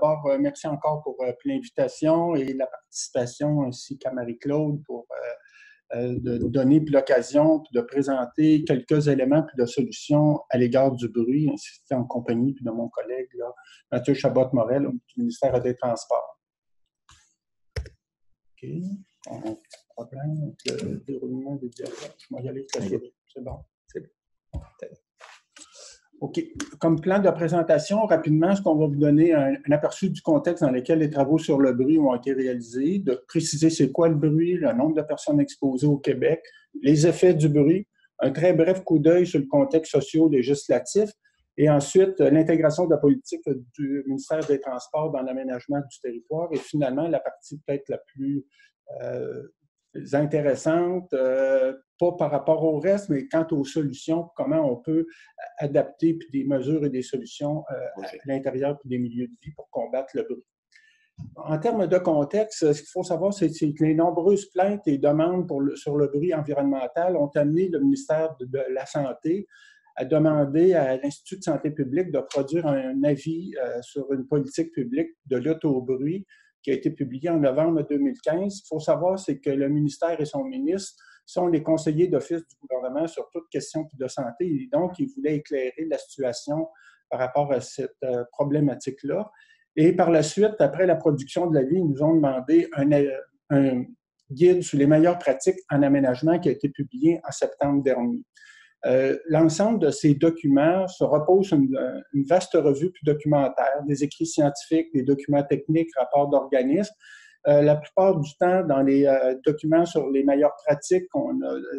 d'abord, merci encore pour l'invitation et la participation, ainsi qu'à Marie-Claude pour de donner l'occasion de présenter quelques éléments de solutions à l'égard du bruit, ainsi qu'en compagnie de mon collègue là, Mathieu Chabot-Morel du ministère des Transports. OK. On a un petit problème avec le déroulement des dialogues. Je vais y aller. C'est bon. C'est bon. OK. Comme plan de présentation, rapidement, ce qu'on va vous donner un aperçu du contexte dans lequel les travaux sur le bruit ont été réalisés, de préciser c'est quoi le bruit, le nombre de personnes exposées au Québec, les effets du bruit, un très bref coup d'œil sur le contexte socio-législatif et ensuite l'intégration de la politique du ministère des Transports dans l'aménagement du territoire et finalement la partie peut-être la plus intéressantes, pas par rapport au reste, mais quant aux solutions, comment on peut adapter puis des mesures et des solutions à l'intérieur des milieux de vie pour combattre le bruit. En termes de contexte, ce qu'il faut savoir, c'est que les nombreuses plaintes et demandes sur le bruit environnemental ont amené le ministère de la Santé à demander à l'Institut de santé publique de produire un avis sur une politique publique de lutte au bruit qui a été publié en novembre 2015. Il faut savoir, c'est que le ministère et son ministre sont les conseillers d'office du gouvernement sur toute question de santé. Et donc, ils voulaient éclairer la situation par rapport à cette problématique-là. Et par la suite, après la production de l'avis, ils nous ont demandé un guide sur les meilleures pratiques en aménagement qui a été publié en septembre dernier. L'ensemble de ces documents se repose sur une vaste revue documentaire, des écrits scientifiques, des documents techniques, rapports d'organismes. La plupart du temps, dans les documents sur les meilleures pratiques,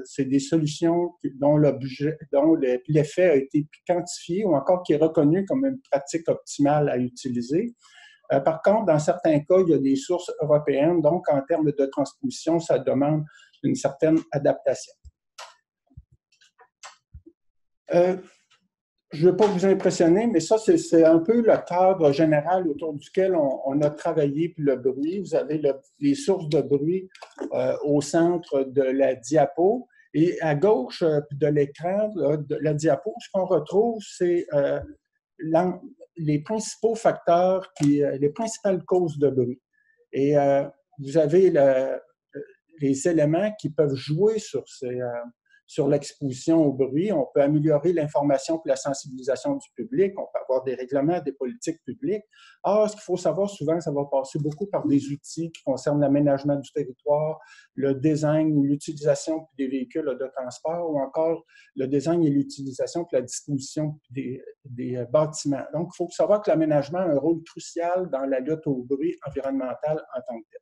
c'est des solutions dont l'effet a été quantifié ou encore qui est reconnu comme une pratique optimale à utiliser. Par contre, dans certains cas, il y a des sources européennes, donc en termes de transmission, ça demande une certaine adaptation. Je ne veux pas vous impressionner, mais ça, c'est un peu le cadre général autour duquel on a travaillé puis le bruit. Vous avez les sources de bruit au centre de la diapo. Et à gauche de l'écran de la diapo, ce qu'on retrouve, c'est les principaux facteurs, les principales causes de bruit. Et vous avez les éléments qui peuvent jouer sur ces... Sur l'exposition au bruit, on peut améliorer l'information pour la sensibilisation du public, on peut avoir des règlements, des politiques publiques. Or, ce qu'il faut savoir souvent, ça va passer beaucoup par des outils qui concernent l'aménagement du territoire, le design ou l'utilisation des véhicules de transport ou encore le design et l'utilisation pour la disposition des bâtiments. Donc, il faut savoir que l'aménagement a un rôle crucial dans la lutte au bruit environnemental en tant que tel.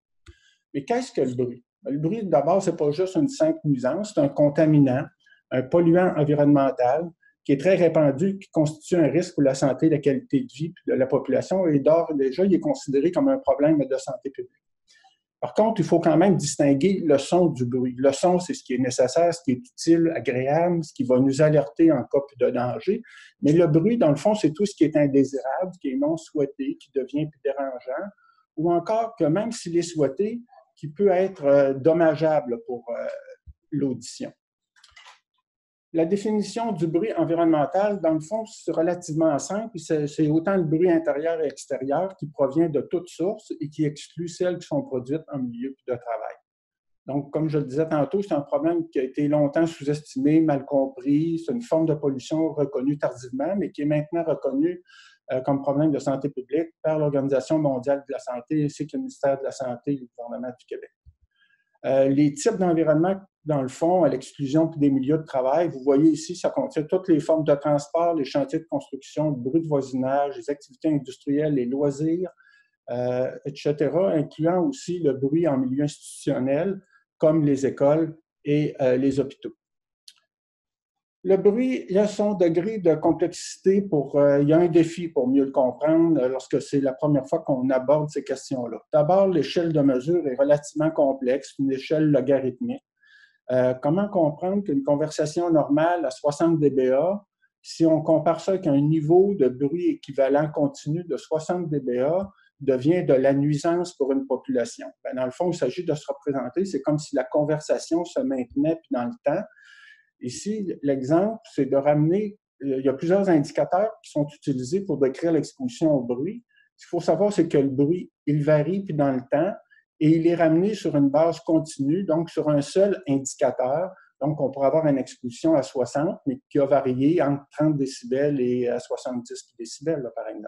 Mais qu'est-ce que le bruit? Le bruit, d'abord, ce n'est pas juste une simple nuisance, c'est un contaminant, un polluant environnemental qui est très répandu, qui constitue un risque pour la santé, la qualité de vie de la population et d'ores déjà, il est considéré comme un problème de santé publique. Par contre, il faut quand même distinguer le son du bruit. Le son, c'est ce qui est nécessaire, ce qui est utile, agréable, ce qui va nous alerter en cas de danger. Mais le bruit, dans le fond, c'est tout ce qui est indésirable, qui est non souhaité, qui devient dérangeant ou encore que même s'il est souhaité, qui peut être dommageable pour l'audition. La définition du bruit environnemental, dans le fond, c'est relativement simple. C'est autant le bruit intérieur et extérieur qui provient de toutes sources et qui exclut celles qui sont produites en milieu de travail. Donc, comme je le disais tantôt, c'est un problème qui a été longtemps sous-estimé, mal compris. C'est une forme de pollution reconnue tardivement, mais qui est maintenant reconnue comme problème de santé publique par l'Organisation mondiale de la santé, ainsi que le ministère de la Santé et le gouvernement du Québec. Les types d'environnement, dans le fond, à l'exclusion des milieux de travail, vous voyez ici, ça contient toutes les formes de transport, les chantiers de construction, le bruit de voisinage, les activités industrielles, les loisirs, etc., incluant aussi le bruit en milieu institutionnel, comme les écoles et les hôpitaux. Le bruit, il y a son degré de complexité, il y a un défi pour mieux le comprendre lorsque c'est la première fois qu'on aborde ces questions-là. D'abord, l'échelle de mesure est relativement complexe, une échelle logarithmique. Comment comprendre qu'une conversation normale à 60 dBA, si on compare ça avec un niveau de bruit équivalent continu de 60 dBA, devient de la nuisance pour une population? Bien, dans le fond, il s'agit de se représenter, c'est comme si la conversation se maintenait puis dans le temps. Ici, l'exemple, c'est de ramener, il y a plusieurs indicateurs qui sont utilisés pour décrire l'exposition au bruit. Ce qu'il faut savoir, c'est que le bruit, il varie puis dans le temps et il est ramené sur une base continue, donc sur un seul indicateur. Donc, on pourrait avoir une exposition à 60, mais qui a varié entre 30 décibels et à 70 décibels, là, par exemple.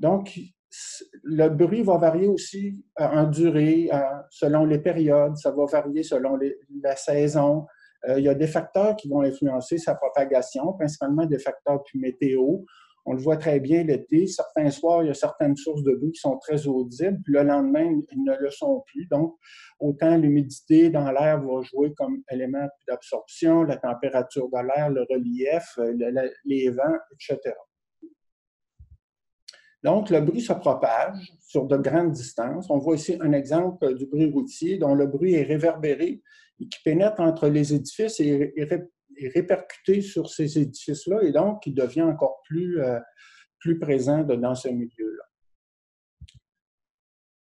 Donc, le bruit va varier aussi en durée, selon les périodes, ça va varier selon la saison. Il y a des facteurs qui vont influencer sa propagation, principalement des facteurs puis météo. On le voit très bien l'été. Certains soirs, il y a certaines sources de bruit qui sont très audibles, puis le lendemain, ils ne le sont plus. Donc, autant l'humidité dans l'air va jouer comme élément d'absorption, la température de l'air, le relief, les vents, etc. Donc, le bruit se propage sur de grandes distances. On voit ici un exemple du bruit routier dont le bruit est réverbéré et qui pénètre entre les édifices et répercuté sur ces édifices-là et donc qui devient encore plus présent dans ce milieu-là.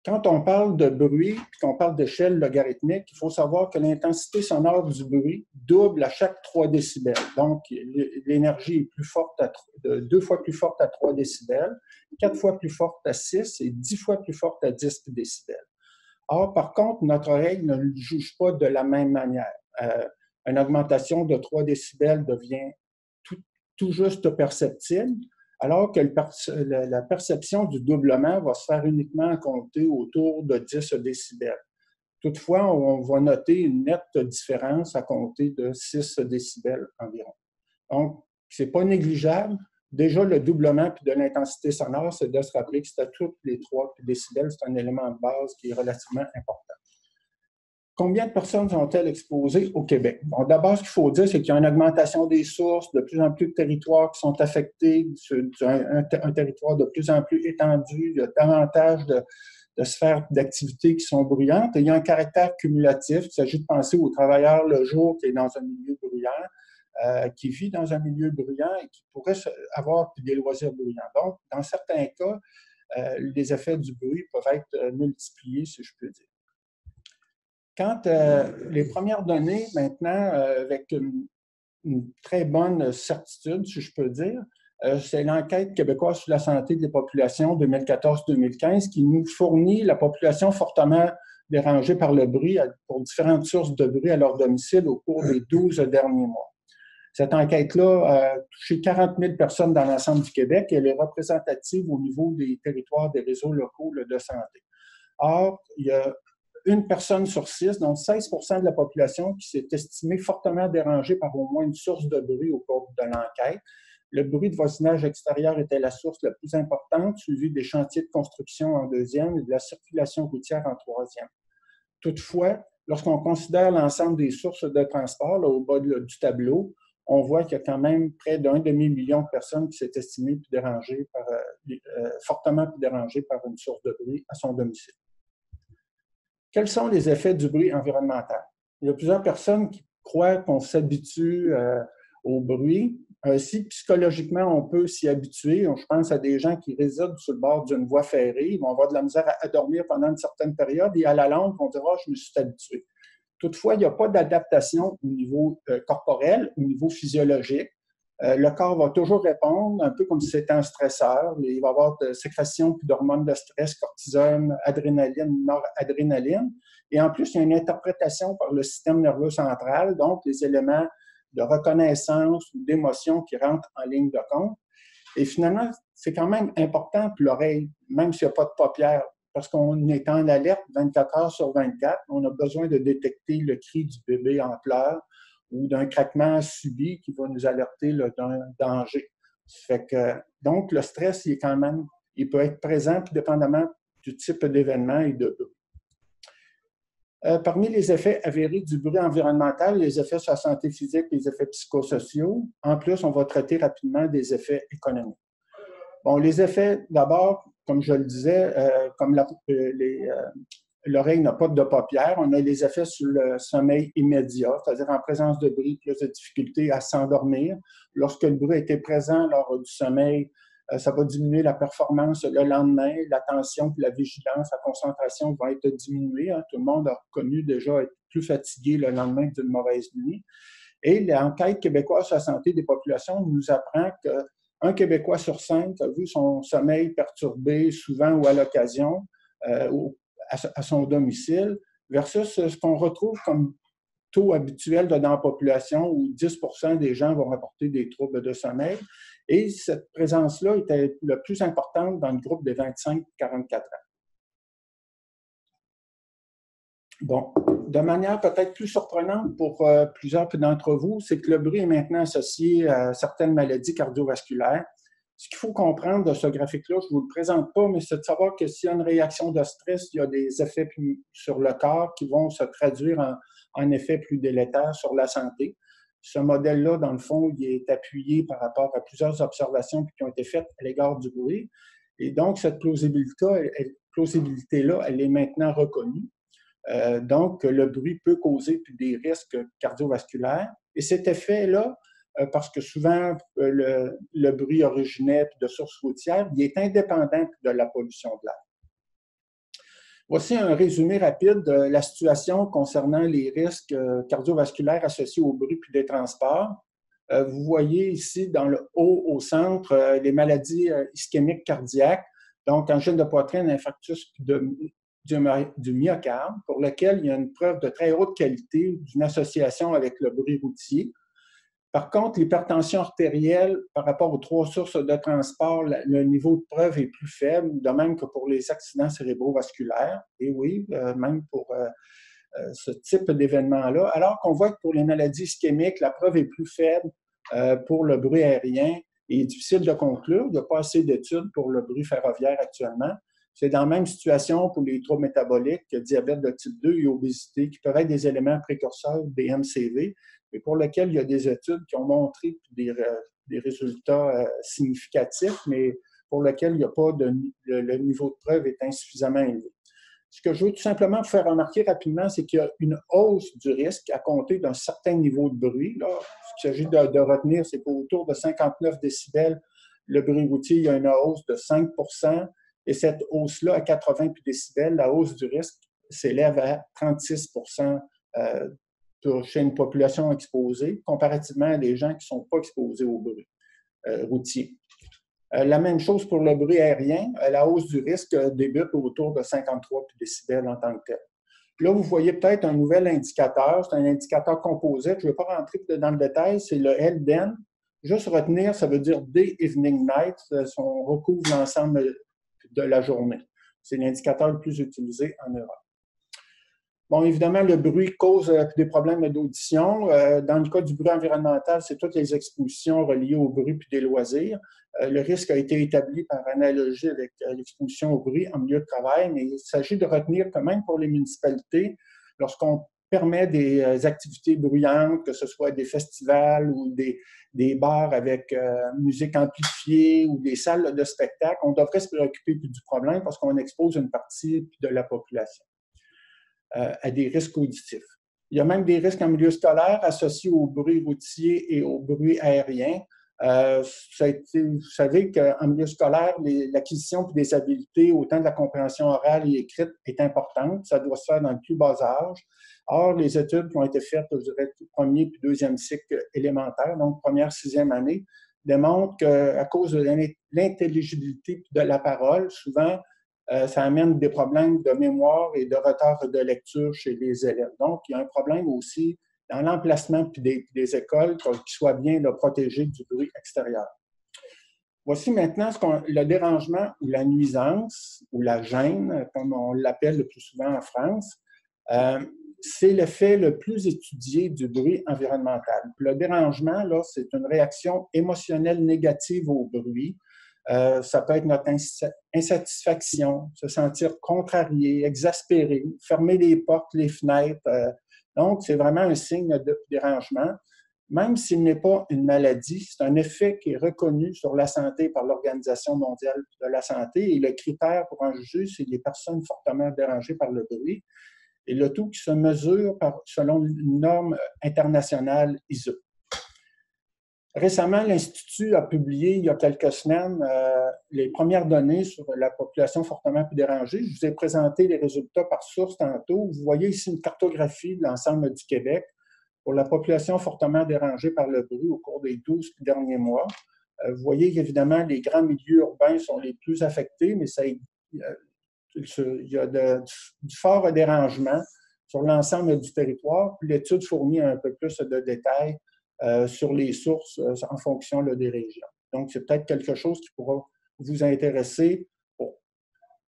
Quand on parle de bruit, puis qu'on parle d'échelle logarithmique, il faut savoir que l'intensité sonore du bruit double à chaque 3 décibels. Donc, l'énergie est plus forte deux fois plus forte à 3 décibels, 4 fois plus forte à 6 et 10 fois plus forte à 10 décibels. Or, par contre, notre oreille ne le juge pas de la même manière. Une augmentation de 3 décibels devient tout juste perceptible, alors que la perception du doublement va se faire uniquement compter autour de 10 décibels. Toutefois, on va noter une nette différence à compter de 6 décibels environ. Donc, ce n'est pas négligeable. Déjà, le doublement puis de l'intensité sonore, c'est de se rappeler que c'est à toutes les 3 décibels, c'est un élément de base qui est relativement important. Combien de personnes sont-elles exposées au Québec? Bon, d'abord, ce qu'il faut dire, c'est qu'il y a une augmentation des sources, de plus en plus de territoires qui sont affectés, un territoire de plus en plus étendu, il y a davantage de sphères d'activités qui sont bruyantes, et il y a un caractère cumulatif. Il s'agit de penser au travailleur le jour qui est dans un milieu bruyant, qui vit dans un milieu bruyant et qui pourrait avoir des loisirs bruyants. Donc, dans certains cas, les effets du bruit peuvent être multipliés, si je peux dire. Quand les premières données, maintenant, avec une très bonne certitude, si je peux dire, c'est l'enquête québécoise sur la santé des populations 2014-2015 qui nous fournit la population fortement dérangée par le bruit pour différentes sources de bruit à leur domicile au cours des 12 derniers mois. Cette enquête-là a touché 40 000 personnes dans l'ensemble du Québec et elle est représentative au niveau des territoires des réseaux locaux de santé. Or, il y a une personne sur 6, donc 16% de la population qui s'est estimée fortement dérangée par au moins une source de bruit au cours de l'enquête. Le bruit de voisinage extérieur était la source la plus importante, suivie des chantiers de construction en deuxième et de la circulation routière en troisième. Toutefois, lorsqu'on considère l'ensemble des sources de transport, là, au bas du tableau, on voit qu'il y a quand même près d'un demi-million de personnes qui s'est estimée fortement dérangée par une source de bruit à son domicile. Quels sont les effets du bruit environnemental? Il y a plusieurs personnes qui croient qu'on s'habitue au bruit. Si psychologiquement, on peut s'y habituer, je pense à des gens qui résident sur le bord d'une voie ferrée, ils vont avoir de la misère à dormir pendant une certaine période et à la longue, on dira « je me suis habitué ». Toutefois, il n'y a pas d'adaptation au niveau corporel, au niveau physiologique. Le corps va toujours répondre, un peu comme si c'était un stresseur. Il va y avoir de sécrétion d'hormones de stress, cortisone, adrénaline, noradrénaline. Et en plus, il y a une interprétation par le système nerveux central, donc les éléments de reconnaissance ou d'émotion qui rentrent en ligne de compte. Et finalement, c'est quand même important pour l'oreille, même s'il n'y a pas de paupières, parce qu'on est en alerte 24 heures sur 24. On a besoin de détecter le cri du bébé en pleurs ou d'un craquement subi qui va nous alerter d'un danger. Fait que, donc, le stress, il est quand même, il peut être présent, puis dépendamment du type d'événement et de bruit. Parmi les effets avérés du bruit environnemental, les effets sur la santé physique, les effets psychosociaux, en plus, on va traiter rapidement des effets économiques. Bon, les effets, d'abord, comme je le disais, comme l'oreille n'a pas de paupières. On a les effets sur le sommeil immédiat, c'est-à-dire en présence de bruit, plus de difficulté à s'endormir. Lorsque le bruit était présent lors du sommeil, ça va diminuer la performance le lendemain. L'attention, la vigilance, la concentration vont être diminuées. Tout le monde a reconnu déjà être plus fatigué le lendemain d'une mauvaise nuit. Et l'enquête québécoise sur la santé des populations nous apprend que Un Québécois sur 5 a vu son sommeil perturbé souvent ou à l'occasion à son domicile, versus ce qu'on retrouve comme taux habituel dans la population où 10% des gens vont rapporter des troubles de sommeil. Et cette présence-là était la plus importante dans le groupe des 25-44 ans. Bon, de manière peut-être plus surprenante pour plusieurs d'entre vous, c'est que le bruit est maintenant associé à certaines maladies cardiovasculaires. Ce qu'il faut comprendre de ce graphique-là, je ne vous le présente pas, mais c'est de savoir que s'il y a une réaction de stress, il y a des effets sur le corps qui vont se traduire en effets plus délétères sur la santé. Ce modèle-là, dans le fond, il est appuyé par rapport à plusieurs observations qui ont été faites à l'égard du bruit. Et donc, cette plausibilité-là, elle est maintenant reconnue. Donc, le bruit peut causer des risques cardiovasculaires. Et cet effet-là, parce que souvent le bruit originait de sources routières, il est indépendant de la pollution de l'air. Voici un résumé rapide de la situation concernant les risques cardiovasculaires associés au bruit puis des transports. Vous voyez ici, dans le haut au centre, les maladies ischémiques cardiaques, donc angine de poitrine, infarctus du myocarde, pour lequel il y a une preuve de très haute qualité d'une association avec le bruit routier. Par contre, l'hypertension artérielle, par rapport aux trois sources de transport, le niveau de preuve est plus faible, de même que pour les accidents cérébrovasculaires, et oui, même pour ce type d'événement-là, alors qu'on voit que pour les maladies ischémiques, la preuve est plus faible pour le bruit aérien, et il est difficile de conclure, il n'y a pas assez d'études pour le bruit ferroviaire actuellement. C'est dans la même situation pour les troubles métaboliques, diabète de type 2 et obésité, qui peuvent être des éléments précurseurs des MCV, mais pour lesquels il y a des études qui ont montré des résultats significatifs, mais pour lesquels il n'y a pas le niveau de preuve est insuffisamment élevé. Ce que je veux tout simplement vous faire remarquer rapidement, c'est qu'il y a une hausse du risque à compter d'un certain niveau de bruit. Là, ce qu'il s'agit de retenir, c'est qu'autour de 59 décibels, le bruit routier, il y a une hausse de 5%. Et cette hausse-là, à 80 décibels, la hausse du risque s'élève à 36% chez une population exposée, comparativement à des gens qui ne sont pas exposés au bruit routier. La même chose pour le bruit aérien. La hausse du risque débute autour de 53 décibels en tant que tel. Là, vous voyez peut-être un nouvel indicateur. C'est un indicateur composite. Je ne vais pas rentrer dans le détail. C'est le Lden. Juste retenir, ça veut dire « day evening night ». On recouvre l'ensemble de la journée. C'est l'indicateur le plus utilisé en Europe. Bon, évidemment, le bruit cause des problèmes d'audition. Dans le cas du bruit environnemental, c'est toutes les expositions reliées au bruit puis des loisirs. Le risque a été établi par analogie avec l'exposition au bruit en milieu de travail, mais il s'agit de retenir que même pour les municipalités, lorsqu'on permet des activités bruyantes, que ce soit des festivals ou des bars avec musique amplifiée ou des salles de spectacle, on devrait se préoccuper du problème parce qu'on expose une partie de la population à des risques auditifs. Il y a même des risques en milieu scolaire associés au bruit routier et au bruit aérien. Vous savez qu'en milieu scolaire, l'acquisition des habiletés, autant de la compréhension orale et écrite, est importante. Ça doit se faire dans le plus bas âge. Or, les études qui ont été faites, je dirais, au premier puis deuxième cycle élémentaire, donc première, sixième année, démontrent qu'à cause de l'intelligibilité de la parole, souvent, ça amène des problèmes de mémoire et de retard de lecture chez les élèves. Donc, il y a un problème aussi dans l'emplacement des écoles, qui soient bien protégées du bruit extérieur. Voici maintenant le dérangement ou la nuisance, ou la gêne, comme on l'appelle le plus souvent en France. C'est l'effet le plus étudié du bruit environnemental. Le dérangement, là, c'est une réaction émotionnelle négative au bruit. Ça peut être notre insatisfaction, se sentir contrarié, exaspéré, fermer les portes, les fenêtres. Donc, c'est vraiment un signe de dérangement. Même s'il n'est pas une maladie, c'est un effet qui est reconnu sur la santé par l'Organisation mondiale de la santé. Et le critère pour en juger, c'est les personnes fortement dérangées par le bruit. Et le tout qui se mesure selon une norme internationale ISO. Récemment, l'Institut a publié, il y a quelques semaines, les premières données sur la population fortement dérangée. Je vous ai présenté les résultats par source tantôt. Vous voyez ici une cartographie de l'ensemble du Québec pour la population fortement dérangée par le bruit au cours des 12 derniers mois. Vous voyez qu'évidemment, les grands milieux urbains sont les plus affectés, mais ça, il y a du fort dérangement sur l'ensemble du territoire. Puis l'étude fournit un peu plus de détails sur les sources en fonction là, des régions. Donc, c'est peut-être quelque chose qui pourra vous intéresser. Bon.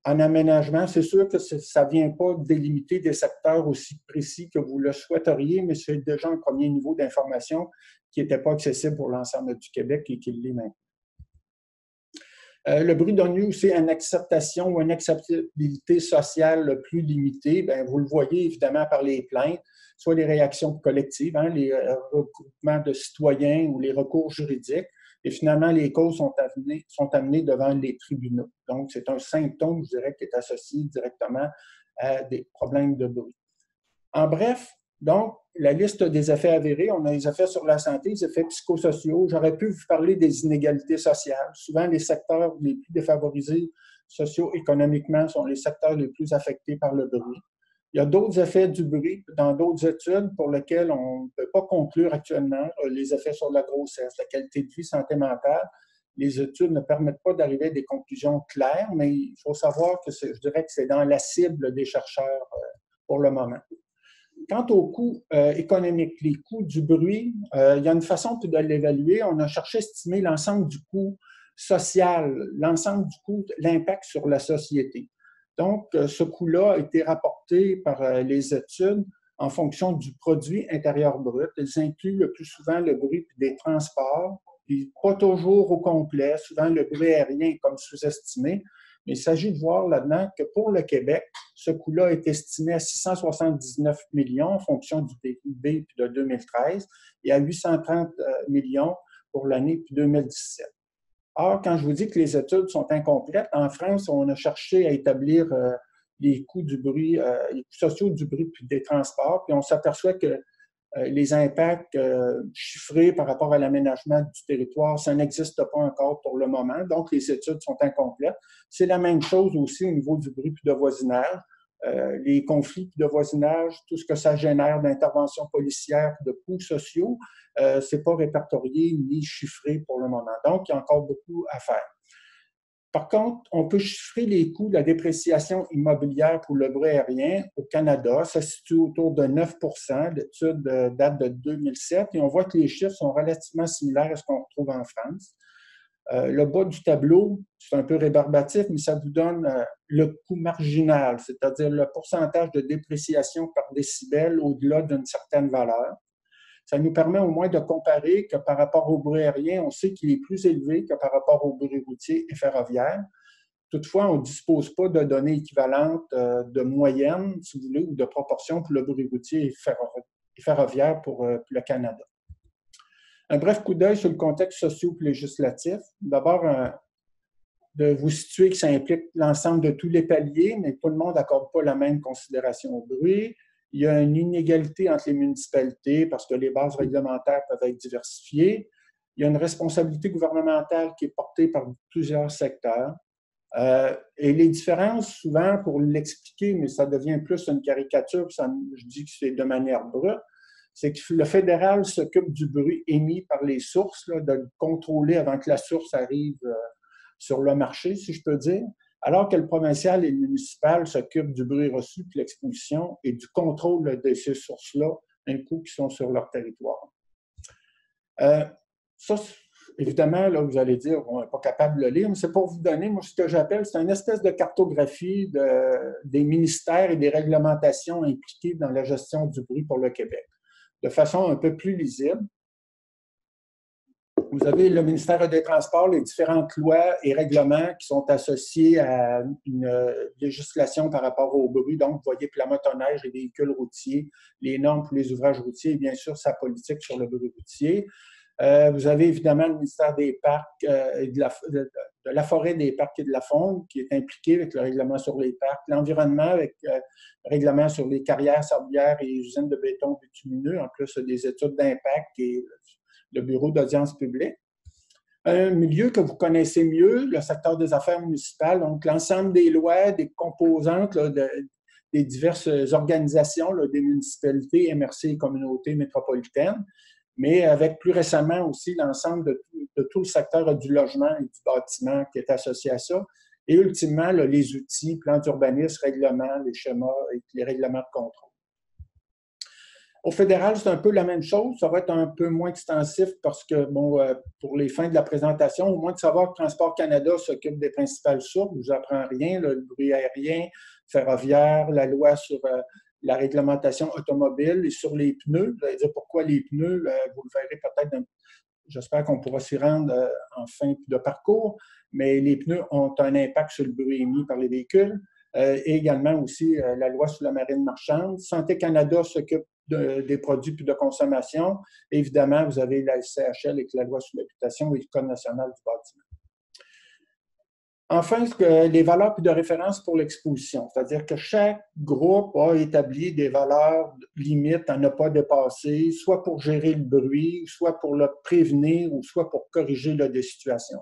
En aménagement, c'est sûr que ça ne vient pas délimiter des secteurs aussi précis que vous le souhaiteriez, mais c'est déjà un premier niveau d'information qui n'était pas accessible pour l'ensemble du Québec et qui l'est maintenant. Le bruit d'ennui, c'est une acceptation ou une acceptabilité sociale plus limitée. Bien, vous le voyez évidemment par les plaintes, soit les réactions collectives, hein, les recoupements de citoyens ou les recours juridiques. Et finalement, les causes sont amenées devant les tribunaux. Donc, c'est un symptôme, je dirais, qui est associé directement à des problèmes de bruit. En bref, donc, la liste des effets avérés, on a les effets sur la santé, les effets psychosociaux. J'aurais pu vous parler des inégalités sociales. Souvent, les secteurs les plus défavorisés socio-économiquement sont les secteurs les plus affectés par le bruit. Il y a d'autres effets du bruit dans d'autres études pour lesquelles on ne peut pas conclure actuellement les effets sur la grossesse, la qualité de vie, santé mentale. Les études ne permettent pas d'arriver à des conclusions claires, mais il faut savoir que je dirais que c'est dans la cible des chercheurs pour le moment. Quant aux coûts économiques, les coûts du bruit, il y a une façon de l'évaluer. On a cherché à estimer l'ensemble du coût social, l'ensemble du coût, l'impact sur la société. Donc, ce coût-là a été rapporté par les études en fonction du produit intérieur brut. Ils incluent le plus souvent le bruit des transports, puis pas toujours au complet. Souvent, le bruit aérien est comme sous-estimé. Mais il s'agit de voir là-dedans que pour le Québec, ce coût-là est estimé à 679 millions en fonction du PIB de 2013 et à 830 millions pour l'année 2017. Or, quand je vous dis que les études sont incomplètes, en France, on a cherché à établir les coûts du bruit, les coûts sociaux du bruit puis des transports, puis on s'aperçoit que les impacts chiffrés par rapport à l'aménagement du territoire, ça n'existe pas encore pour le moment, donc les études sont incomplètes. C'est la même chose aussi au niveau du bruit puis de voisinage, les conflits de voisinage, tout ce que ça génère d'interventions policières, de coûts sociaux, ce n'est pas répertorié ni chiffré pour le moment. Donc, il y a encore beaucoup à faire. Par contre, on peut chiffrer les coûts de la dépréciation immobilière pour le bruit aérien au Canada. Ça se situe autour de 9 %. L'étude date de 2007 et on voit que les chiffres sont relativement similaires à ce qu'on retrouve en France. Le bas du tableau, c'est un peu rébarbatif, mais ça vous donne le coût marginal, c'est-à-dire le pourcentage de dépréciation par décibel au-delà d'une certaine valeur. Ça nous permet au moins de comparer que par rapport au bruit aérien, on sait qu'il est plus élevé que par rapport au bruit routier et ferroviaire. Toutefois, on ne dispose pas de données équivalentes de moyenne, si vous voulez, ou de proportion pour le bruit routier et ferroviaire pour le Canada. Un bref coup d'œil sur le contexte socio-législatif. D'abord, de vous situer que ça implique l'ensemble de tous les paliers, mais tout le monde n'accorde pas la même considération au bruit. Il y a une inégalité entre les municipalités parce que les bases réglementaires peuvent être diversifiées. Il y a une responsabilité gouvernementale qui est portée par plusieurs secteurs. Et les différences, souvent, pour l'expliquer, mais ça devient plus une caricature, ça, je dis que c'est de manière brute, c'est que le fédéral s'occupe du bruit émis par les sources, là, de le contrôler avant que la source arrive sur le marché, si je peux dire. Alors que le provincial et le municipal s'occupent du bruit reçu, puis l'expulsion et du contrôle de ces sources-là, un coup, qui sont sur leur territoire. Ça, évidemment, là, vous allez dire, on n'est pas capable de le lire, mais c'est pour vous donner, moi, ce que j'appelle, c'est une espèce de cartographie des ministères et des réglementations impliquées dans la gestion du bruit pour le Québec, de façon un peu plus lisible. Vous avez le ministère des Transports, les différentes lois et règlements qui sont associés à une législation par rapport au bruit. Donc, vous voyez pour la motoneige, les véhicules routiers, les normes pour les ouvrages routiers et bien sûr sa politique sur le bruit routier. Vous avez évidemment le ministère des Parcs et de la Forêt, des Parcs et de la Faune qui est impliqué avec le règlement sur les parcs, l'environnement avec le règlement sur les carrières, sablières et usines de béton bitumineux, en plus des études d'impact et le bureau d'audience publique. Un milieu que vous connaissez mieux, le secteur des affaires municipales, donc l'ensemble des lois, des composantes là, des diverses organisations là, des municipalités, MRC et communautés métropolitaines. mais avec plus récemment aussi l'ensemble de tout le secteur du logement et du bâtiment qui est associé à ça. Et ultimement, là, les outils, plans d'urbanisme, règlements, les schémas et les règlements de contrôle. Au fédéral, c'est un peu la même chose. Ça va être un peu moins extensif parce que, bon, pour les fins de la présentation, au moins de savoir que Transport Canada s'occupe des principales sources. Je ne vous apprends rien, là, le bruit aérien, ferroviaire, la loi sur la réglementation automobile et sur les pneus. Vous allez dire pourquoi les pneus, vous le verrez peut-être. J'espère qu'on pourra s'y rendre en fin de parcours, mais les pneus ont un impact sur le bruit émis par les véhicules. Et également aussi la loi sur la marine marchande. Santé Canada s'occupe des produits de consommation. Évidemment, vous avez la SCHL avec la loi sur l'habitation et le Code national du bâtiment. Enfin, les valeurs de référence pour l'exposition, c'est-à-dire que chaque groupe a établi des valeurs limites à ne pas dépasser, soit pour gérer le bruit, soit pour le prévenir ou soit pour corriger des situations.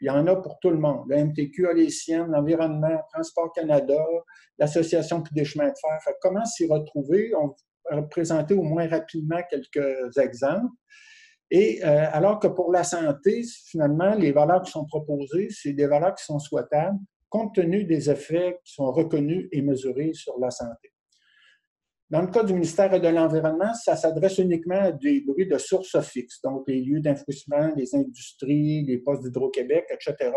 Il y en a pour tout le monde. Le MTQ a les siennes, l'Environnement, Transport Canada, l'Association des chemins de fer. Fait, comment s'y retrouver? On va présenter au moins rapidement quelques exemples. Et alors que pour la santé, finalement, les valeurs qui sont proposées, c'est des valeurs qui sont souhaitables compte tenu des effets qui sont reconnus et mesurés sur la santé. Dans le cas du ministère de l'Environnement, ça s'adresse uniquement à des bruits de sources fixes, donc les lieux d'infouissement, les industries, les postes d'Hydro-Québec, etc.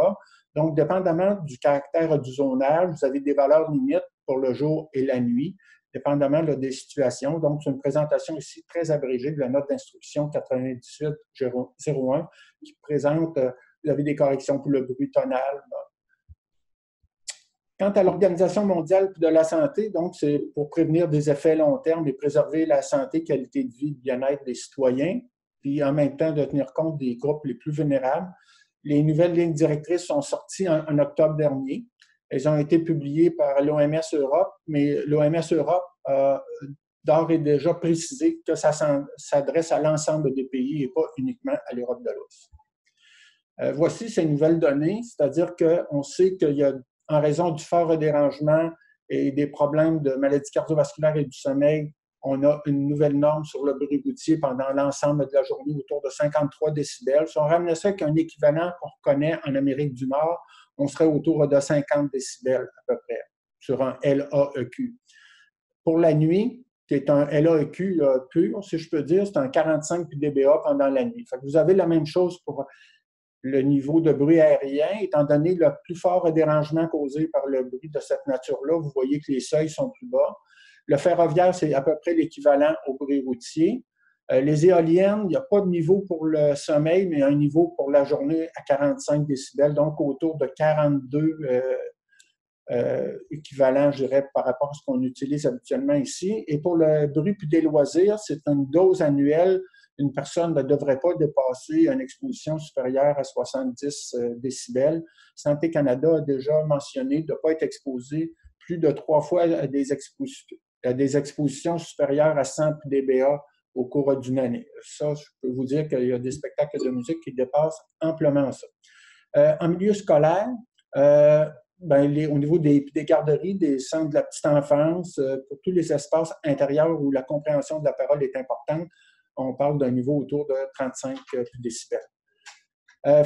Donc, dépendamment du caractère du zonage, vous avez des valeurs limites pour le jour et la nuit, dépendamment là, des situations. Donc, c'est une présentation ici très abrégée de la note d'instruction 98-01 qui présente, vous avez des corrections pour le bruit tonal. Là. Quant à l'Organisation mondiale de la santé, donc c'est pour prévenir des effets long terme et préserver la santé, qualité de vie, bien-être des citoyens, puis en même temps de tenir compte des groupes les plus vulnérables. Les nouvelles lignes directrices sont sorties en octobre dernier. Elles ont été publiées par l'OMS Europe, mais l'OMS Europe a d'ores et déjà précisé que ça s'adresse à l'ensemble des pays et pas uniquement à l'Europe de l'Ouest. Voici ces nouvelles données, c'est-à-dire qu'on sait qu'il y a en raison du fort dérangement et des problèmes de maladies cardiovasculaires et du sommeil, on a une nouvelle norme sur le bruit routier pendant l'ensemble de la journée autour de 53 décibels. Si on ramenait ça avec un équivalent qu'on reconnaît en Amérique du Nord, on serait autour de 50 décibels à peu près sur un LAEQ. Pour la nuit, qui est un LAEQ pur, si je peux dire, c'est un 45 dBA pendant la nuit. Fait que vous avez la même chose pour le niveau de bruit aérien, étant donné le plus fort dérangement causé par le bruit de cette nature-là, vous voyez que les seuils sont plus bas. Le ferroviaire, c'est à peu près l'équivalent au bruit routier. Les éoliennes, il n'y a pas de niveau pour le sommeil, mais un niveau pour la journée à 45 décibels, donc autour de 42 équivalents, je dirais, par rapport à ce qu'on utilise habituellement ici. Et pour le bruit puis des loisirs, c'est une dose annuelle. Une personne ne devrait pas dépasser une exposition supérieure à 70 décibels. Santé Canada a déjà mentionné de ne pas être exposé plus de 3 fois à des expositions supérieures à 100 dBA au cours d'une année. Ça, je peux vous dire qu'il y a des spectacles de musique qui dépassent amplement ça. En milieu scolaire, au niveau des garderies, des centres de la petite enfance, pour tous les espaces intérieurs où la compréhension de la parole est importante, on parle d'un niveau autour de 35 décibels.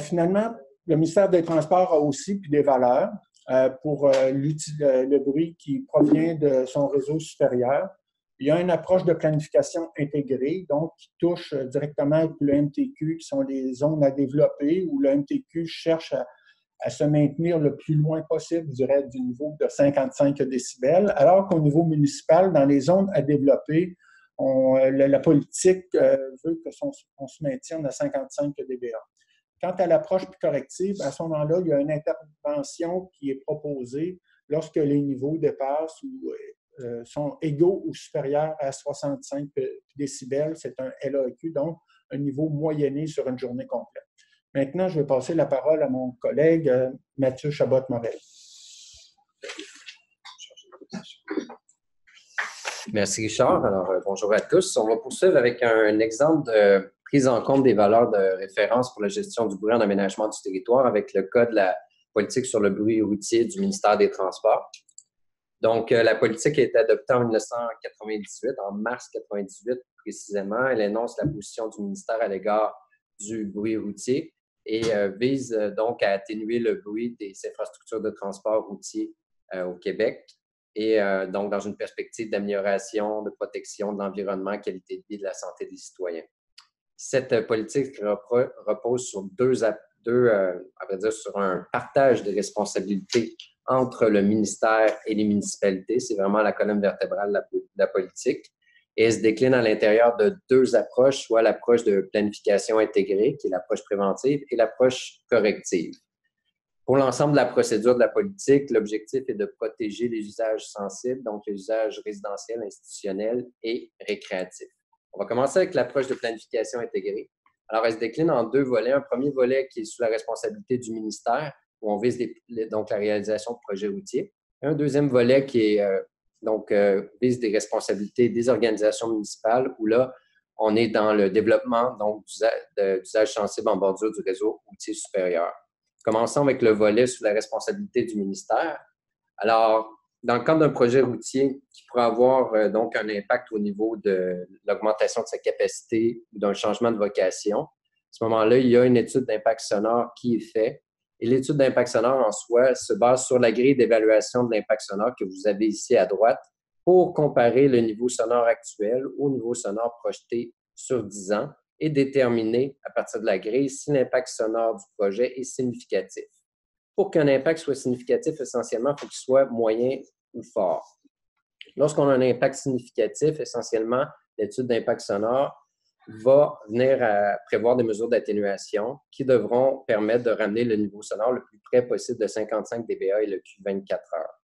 Finalement, le ministère des Transports a aussi des valeurs pour le bruit qui provient de son réseau supérieur. Il y a une approche de planification intégrée, donc qui touche directement le MTQ, qui sont les zones à développer, où le MTQ cherche à se maintenir le plus loin possible, je dirais, du niveau de 55 décibels, alors qu'au niveau municipal, dans les zones à développer, la politique veut qu'on se maintienne à 55 dBA. Quant à l'approche corrective, à ce moment-là, il y a une intervention qui est proposée lorsque les niveaux dépassent ou sont égaux ou supérieurs à 65 décibels. C'est un LAEQ, donc un niveau moyenné sur une journée complète. Maintenant, je vais passer la parole à mon collègue Mathieu Chabot-Morel. Merci Richard. Alors, bonjour à tous. On va poursuivre avec un exemple de prise en compte des valeurs de référence pour la gestion du bruit en aménagement du territoire avec le Code de la politique sur le bruit routier du ministère des Transports. Donc, la politique est adoptée en 1998, en mars 1998 précisément. Elle énonce la position du ministère à l'égard du bruit routier et vise donc à atténuer le bruit des infrastructures de transport routier au Québec. Et donc, dans une perspective d'amélioration, de protection de l'environnement, qualité de vie, de la santé des citoyens. Cette politique repose sur un partage de responsabilités entre le ministère et les municipalités. C'est vraiment la colonne vertébrale de la politique. Et elle se décline à l'intérieur de deux approches, soit l'approche de planification intégrée, qui est l'approche préventive, et l'approche corrective. Pour l'ensemble de la procédure de la politique, l'objectif est de protéger les usages sensibles, donc les usages résidentiels, institutionnels et récréatifs. On va commencer avec l'approche de planification intégrée. Alors, elle se décline en deux volets. Un premier volet qui est sous la responsabilité du ministère, où on vise donc la réalisation de projets routiers. Et un deuxième volet qui est, vise des responsabilités des organisations municipales, où là, on est dans le développement d'usages sensibles en bordure du réseau routier supérieur. Commençons avec le volet sous la responsabilité du ministère. Alors, dans le cadre d'un projet routier qui pourrait avoir donc un impact au niveau de l'augmentation de sa capacité ou d'un changement de vocation, à ce moment-là, il y a une étude d'impact sonore qui est faite. Et l'étude d'impact sonore en soi se base sur la grille d'évaluation de l'impact sonore que vous avez ici à droite pour comparer le niveau sonore actuel au niveau sonore projeté sur 10 ans. Et déterminer à partir de la grille si l'impact sonore du projet est significatif. Pour qu'un impact soit significatif, essentiellement, il faut qu'il soit moyen ou fort. Lorsqu'on a un impact significatif, essentiellement, l'étude d'impact sonore va venir à prévoir des mesures d'atténuation qui devront permettre de ramener le niveau sonore le plus près possible de 55 dBA et le Q24 heures.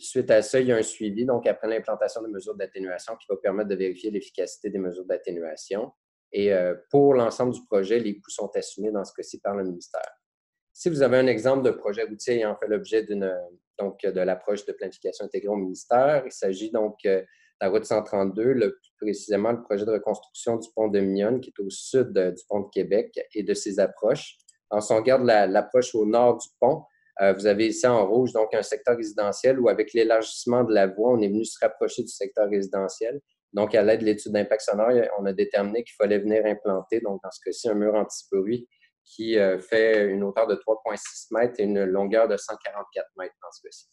Suite à ça, il y a un suivi, donc après l'implantation de mesures d'atténuation, qui va permettre de vérifier l'efficacité des mesures d'atténuation. Et pour l'ensemble du projet, les coûts sont assumés dans ce cas-ci par le ministère. Si vous avez un exemple de projet routier ayant fait l'objet de l'approche de planification intégrée au ministère, il s'agit donc de la route 132, plus précisément le projet de reconstruction du pont de Mignonne, qui est au sud du pont de Québec et de ses approches. Alors, si on regarde l'approche au nord du pont, vous avez ici en rouge donc un secteur résidentiel où, avec l'élargissement de la voie, on est venu se rapprocher du secteur résidentiel. Donc, à l'aide de l'étude d'impact sonore, on a déterminé qu'il fallait venir implanter, donc dans ce cas-ci, un mur anti-bruit qui fait une hauteur de 3,6 mètres et une longueur de 144 mètres dans ce cas-ci.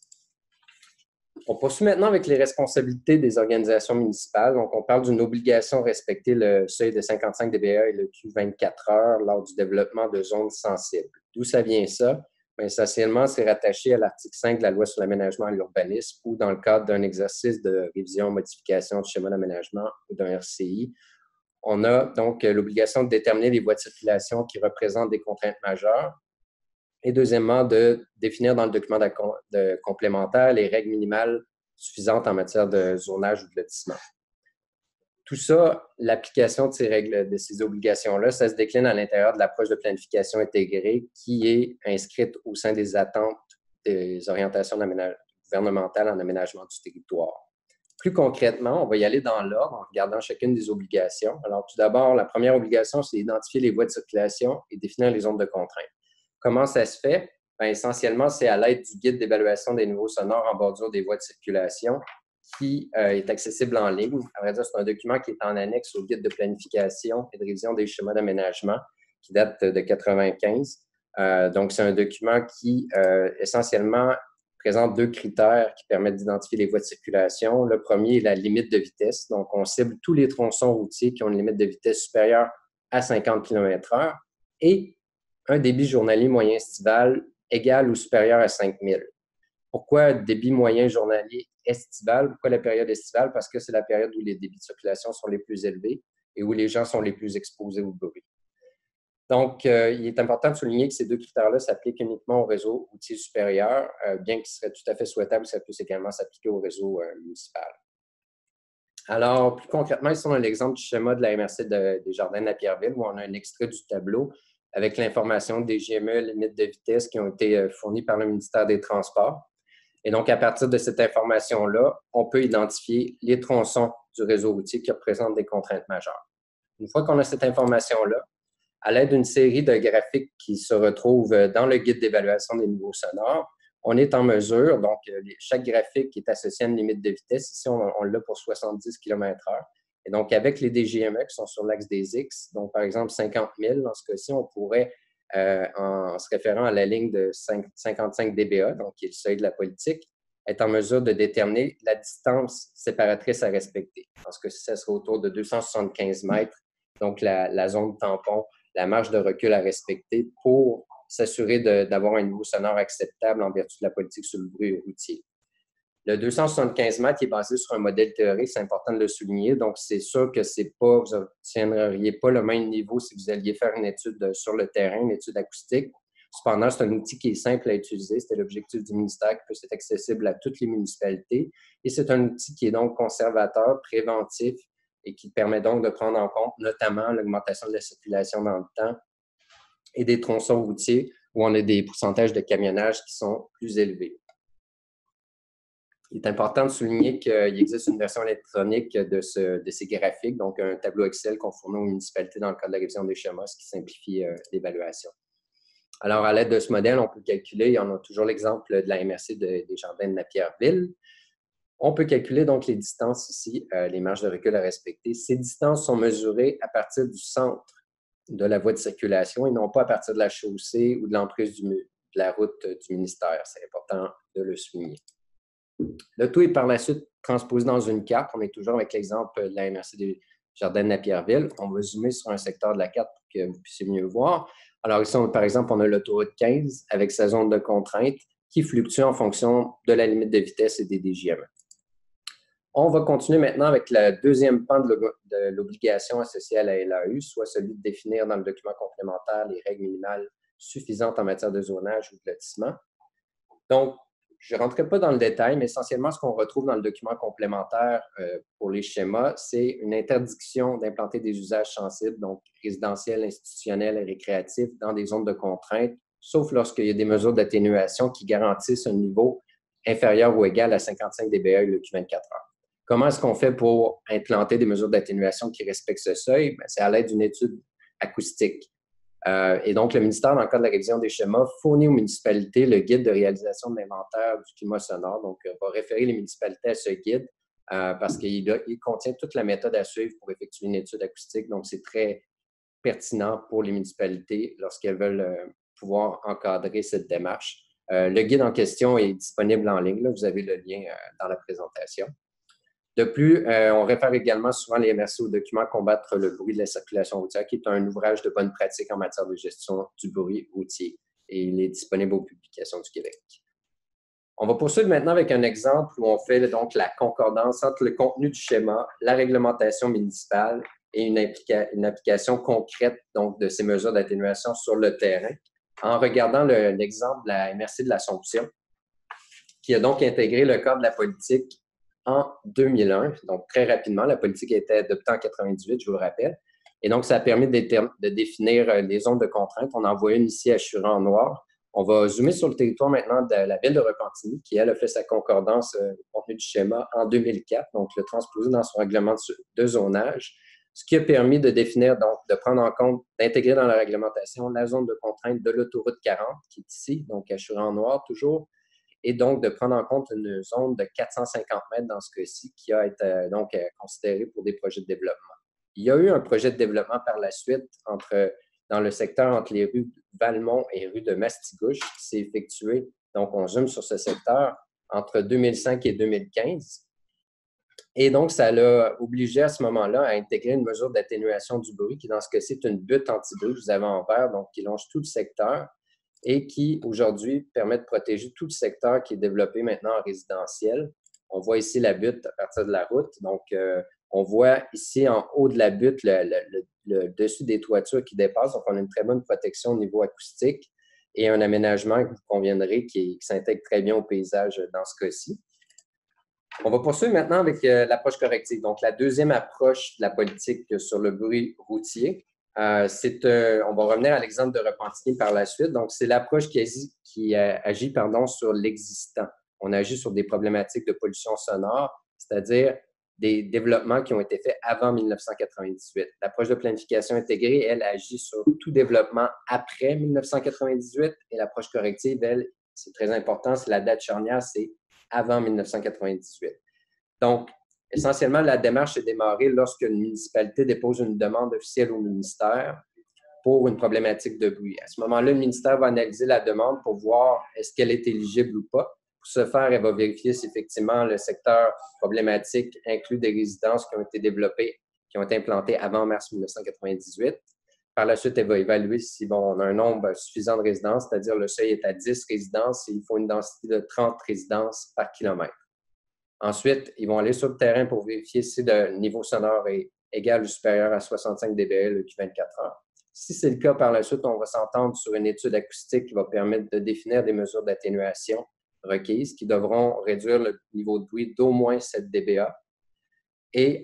On poursuit maintenant avec les responsabilités des organisations municipales. Donc, on parle d'une obligation de respecter le seuil de 55 dBA et le Q24 heures lors du développement de zones sensibles. D'où ça vient ça? Bien, essentiellement, c'est rattaché à l'article 5 de la Loi sur l'aménagement et l'urbanisme ou dans le cadre d'un exercice de révision, modification du schéma d'aménagement ou d'un RCI. On a donc l'obligation de déterminer les voies de circulation qui représentent des contraintes majeures et deuxièmement, de définir dans le document complémentaire les règles minimales suffisantes en matière de zonage ou de lotissement. Tout ça, l'application de ces règles, de ces obligations-là, ça se décline à l'intérieur de l'approche de planification intégrée qui est inscrite au sein des attentes des orientations gouvernementales en aménagement du territoire. Plus concrètement, on va y aller dans l'ordre en regardant chacune des obligations. Alors, tout d'abord, la première obligation, c'est d'identifier les voies de circulation et définir les zones de contrainte. Comment ça se fait? Bien, essentiellement, c'est à l'aide du guide d'évaluation des niveaux sonores en bordure des voies de circulation qui est accessible en ligne. À vrai dire, c'est un document qui est en annexe au guide de planification et de révision des schémas d'aménagement qui date de 1995. Donc, c'est un document qui, essentiellement, présente deux critères qui permettent d'identifier les voies de circulation. Le premier est la limite de vitesse. Donc, on cible tous les tronçons routiers qui ont une limite de vitesse supérieure à 50 km/h et un débit journalier moyen estival égal ou supérieur à 5000. Pourquoi débit moyen journalier estival? Pourquoi la période estivale? Parce que c'est la période où les débits de circulation sont les plus élevés et où les gens sont les plus exposés au bruit. Donc, il est important de souligner que ces deux critères-là s'appliquent uniquement au réseau routier supérieur, bien qu'il serait tout à fait souhaitable que ça puisse également s'appliquer au réseau municipal. Alors, plus concrètement, ici on a l'exemple du schéma de la MRC des Jardins-de-Napierville où on a un extrait du tableau avec l'information des GME, limites de vitesse qui ont été fournies par le ministère des Transports. Et donc, à partir de cette information-là, on peut identifier les tronçons du réseau routier qui représentent des contraintes majeures. Une fois qu'on a cette information-là, à l'aide d'une série de graphiques qui se retrouvent dans le guide d'évaluation des niveaux sonores, on est en mesure, donc chaque graphique qui est associé à une limite de vitesse, ici on l'a pour 70 km/h. Et donc avec les DGME qui sont sur l'axe des X, donc par exemple 50 000, dans ce cas-ci, on pourrait, en se référant à la ligne de 55 dBA, donc qui est le seuil de la politique, être en mesure de déterminer la distance séparatrice à respecter. Parce que ça serait autour de 275 mètres, donc la zone tampon, la marge de recul à respecter pour s'assurer d'avoir un niveau sonore acceptable en vertu de la politique sur le bruit routier. Le 275 mètres est basé sur un modèle théorique, c'est important de le souligner. Donc, c'est sûr que c'est pas, vous n'obtiendriez pas le même niveau si vous alliez faire une étude sur le terrain, une étude acoustique. Cependant, c'est un outil qui est simple à utiliser. C'était l'objectif du ministère, qui peut être accessible à toutes les municipalités. Et c'est un outil qui est donc conservateur, préventif et qui permet donc de prendre en compte notamment l'augmentation de la circulation dans le temps et des tronçons routiers où on a des pourcentages de camionnage qui sont plus élevés. Il est important de souligner qu'il existe une version électronique de ces graphiques, donc un tableau Excel qu'on fournit aux municipalités dans le cadre de la révision des schémas, ce qui simplifie l'évaluation. Alors, à l'aide de ce modèle, on peut calculer, on a toujours l'exemple de la MRC des Jardins-de-Napierville. On peut calculer donc les distances ici, les marges de recul à respecter. Ces distances sont mesurées à partir du centre de la voie de circulation et non pas à partir de la chaussée ou de l'emprise de la route du ministère. C'est important de le souligner. Le tout est par la suite transposé dans une carte. On est toujours avec l'exemple de la MRC des Jardins-de-Napierville. On va zoomer sur un secteur de la carte pour que vous puissiez mieux voir. Alors ici, par exemple, on a l'autoroute 15 avec sa zone de contrainte qui fluctue en fonction de la limite de vitesse et des DGME. On va continuer maintenant avec le deuxième pan de l'obligation associée à la LAU, soit celui de définir dans le document complémentaire les règles minimales suffisantes en matière de zonage ou de lotissement. Donc, je ne rentrerai pas dans le détail, mais essentiellement, ce qu'on retrouve dans le document complémentaire pour les schémas, c'est une interdiction d'implanter des usages sensibles, donc résidentiels, institutionnels et récréatifs, dans des zones de contrainte, sauf lorsqu'il y a des mesures d'atténuation qui garantissent un niveau inférieur ou égal à 55 dBA LAEQ/24 heures. Comment est-ce qu'on fait pour implanter des mesures d'atténuation qui respectent ce seuil? C'est à l'aide d'une étude acoustique. Et donc, le ministère, dans le cadre de la révision des schémas, fournit aux municipalités le guide de réalisation de l'inventaire du climat sonore. Donc, on va référer les municipalités à ce guide parce qu'il contient toute la méthode à suivre pour effectuer une étude acoustique. Donc, c'est très pertinent pour les municipalités lorsqu'elles veulent pouvoir encadrer cette démarche. Le guide en question est disponible en ligne. Là, vous avez le lien dans la présentation. De plus, on réfère également souvent les MRC au document « Combattre le bruit de la circulation routière » qui est un ouvrage de bonne pratique en matière de gestion du bruit routier et il est disponible aux publications du Québec. On va poursuivre maintenant avec un exemple où on fait donc la concordance entre le contenu du schéma, la réglementation municipale et une application concrète donc, de ces mesures d'atténuation sur le terrain en regardant l'exemple de la MRC de l'Assomption qui a donc intégré le cadre de la politique en 2001, donc très rapidement. La politique a été adoptée en 1998, je vous le rappelle. Et donc, ça a permis de définir les zones de contrainte. On en voit une ici à Churin en noir. On va zoomer sur le territoire maintenant de la ville de Repentigny, qui, elle, a fait sa concordance au contenu du schéma en 2004, donc le transposé dans son règlement de zonage, ce qui a permis de définir, donc, de prendre en compte, d'intégrer dans la réglementation la zone de contrainte de l'autoroute 40, qui est ici, donc à Churin en noir toujours, et donc de prendre en compte une zone de 450 mètres dans ce cas-ci qui a été donc considérée pour des projets de développement. Il y a eu un projet de développement par la suite dans le secteur entre les rues Valmont et rue de Mastigouche qui s'est effectué, donc on zoome sur ce secteur, entre 2005 et 2015. Et donc, ça l'a obligé à ce moment-là à intégrer une mesure d'atténuation du bruit qui, dans ce cas-ci, est une butte anti-bruit, vous avez en vert, donc qui longe tout le secteur, et qui, aujourd'hui, permet de protéger tout le secteur qui est développé maintenant en résidentiel. On voit ici la butte à partir de la route. Donc, on voit ici en haut de la butte le dessus des toitures qui dépasse. Donc, on a une très bonne protection au niveau acoustique et un aménagement, vous conviendrez, qui s'intègre très bien au paysage dans ce cas-ci. On va poursuivre maintenant avec l'approche corrective. Donc, la deuxième approche de la politique sur le bruit routier. On va revenir à l'exemple de Repentigny par la suite. Donc, c'est l'approche qui agit sur l'existant. On agit sur des problématiques de pollution sonore, c'est-à-dire des développements qui ont été faits avant 1998. L'approche de planification intégrée, elle, agit sur tout développement après 1998 et l'approche corrective, elle, c'est très important, c'est la date charnière, c'est avant 1998. Donc, essentiellement, la démarche est démarrée lorsqu'une municipalité dépose une demande officielle au ministère pour une problématique de bruit. À ce moment-là, le ministère va analyser la demande pour voir est-ce qu'elle est éligible ou pas. Pour ce faire, elle va vérifier si effectivement le secteur problématique inclut des résidences qui ont été développées, qui ont été implantées avant mars 1998. Par la suite, elle va évaluer si on a un nombre suffisant de résidences, c'est-à-dire le seuil est à 10 résidences et il faut une densité de 30 résidences par kilomètre. Ensuite, ils vont aller sur le terrain pour vérifier si le niveau sonore est égal ou supérieur à 65 dBL depuis 24 heures. Si c'est le cas, par la suite, on va s'entendre sur une étude acoustique qui va permettre de définir des mesures d'atténuation requises qui devront réduire le niveau de bruit d'au moins 7 dBA et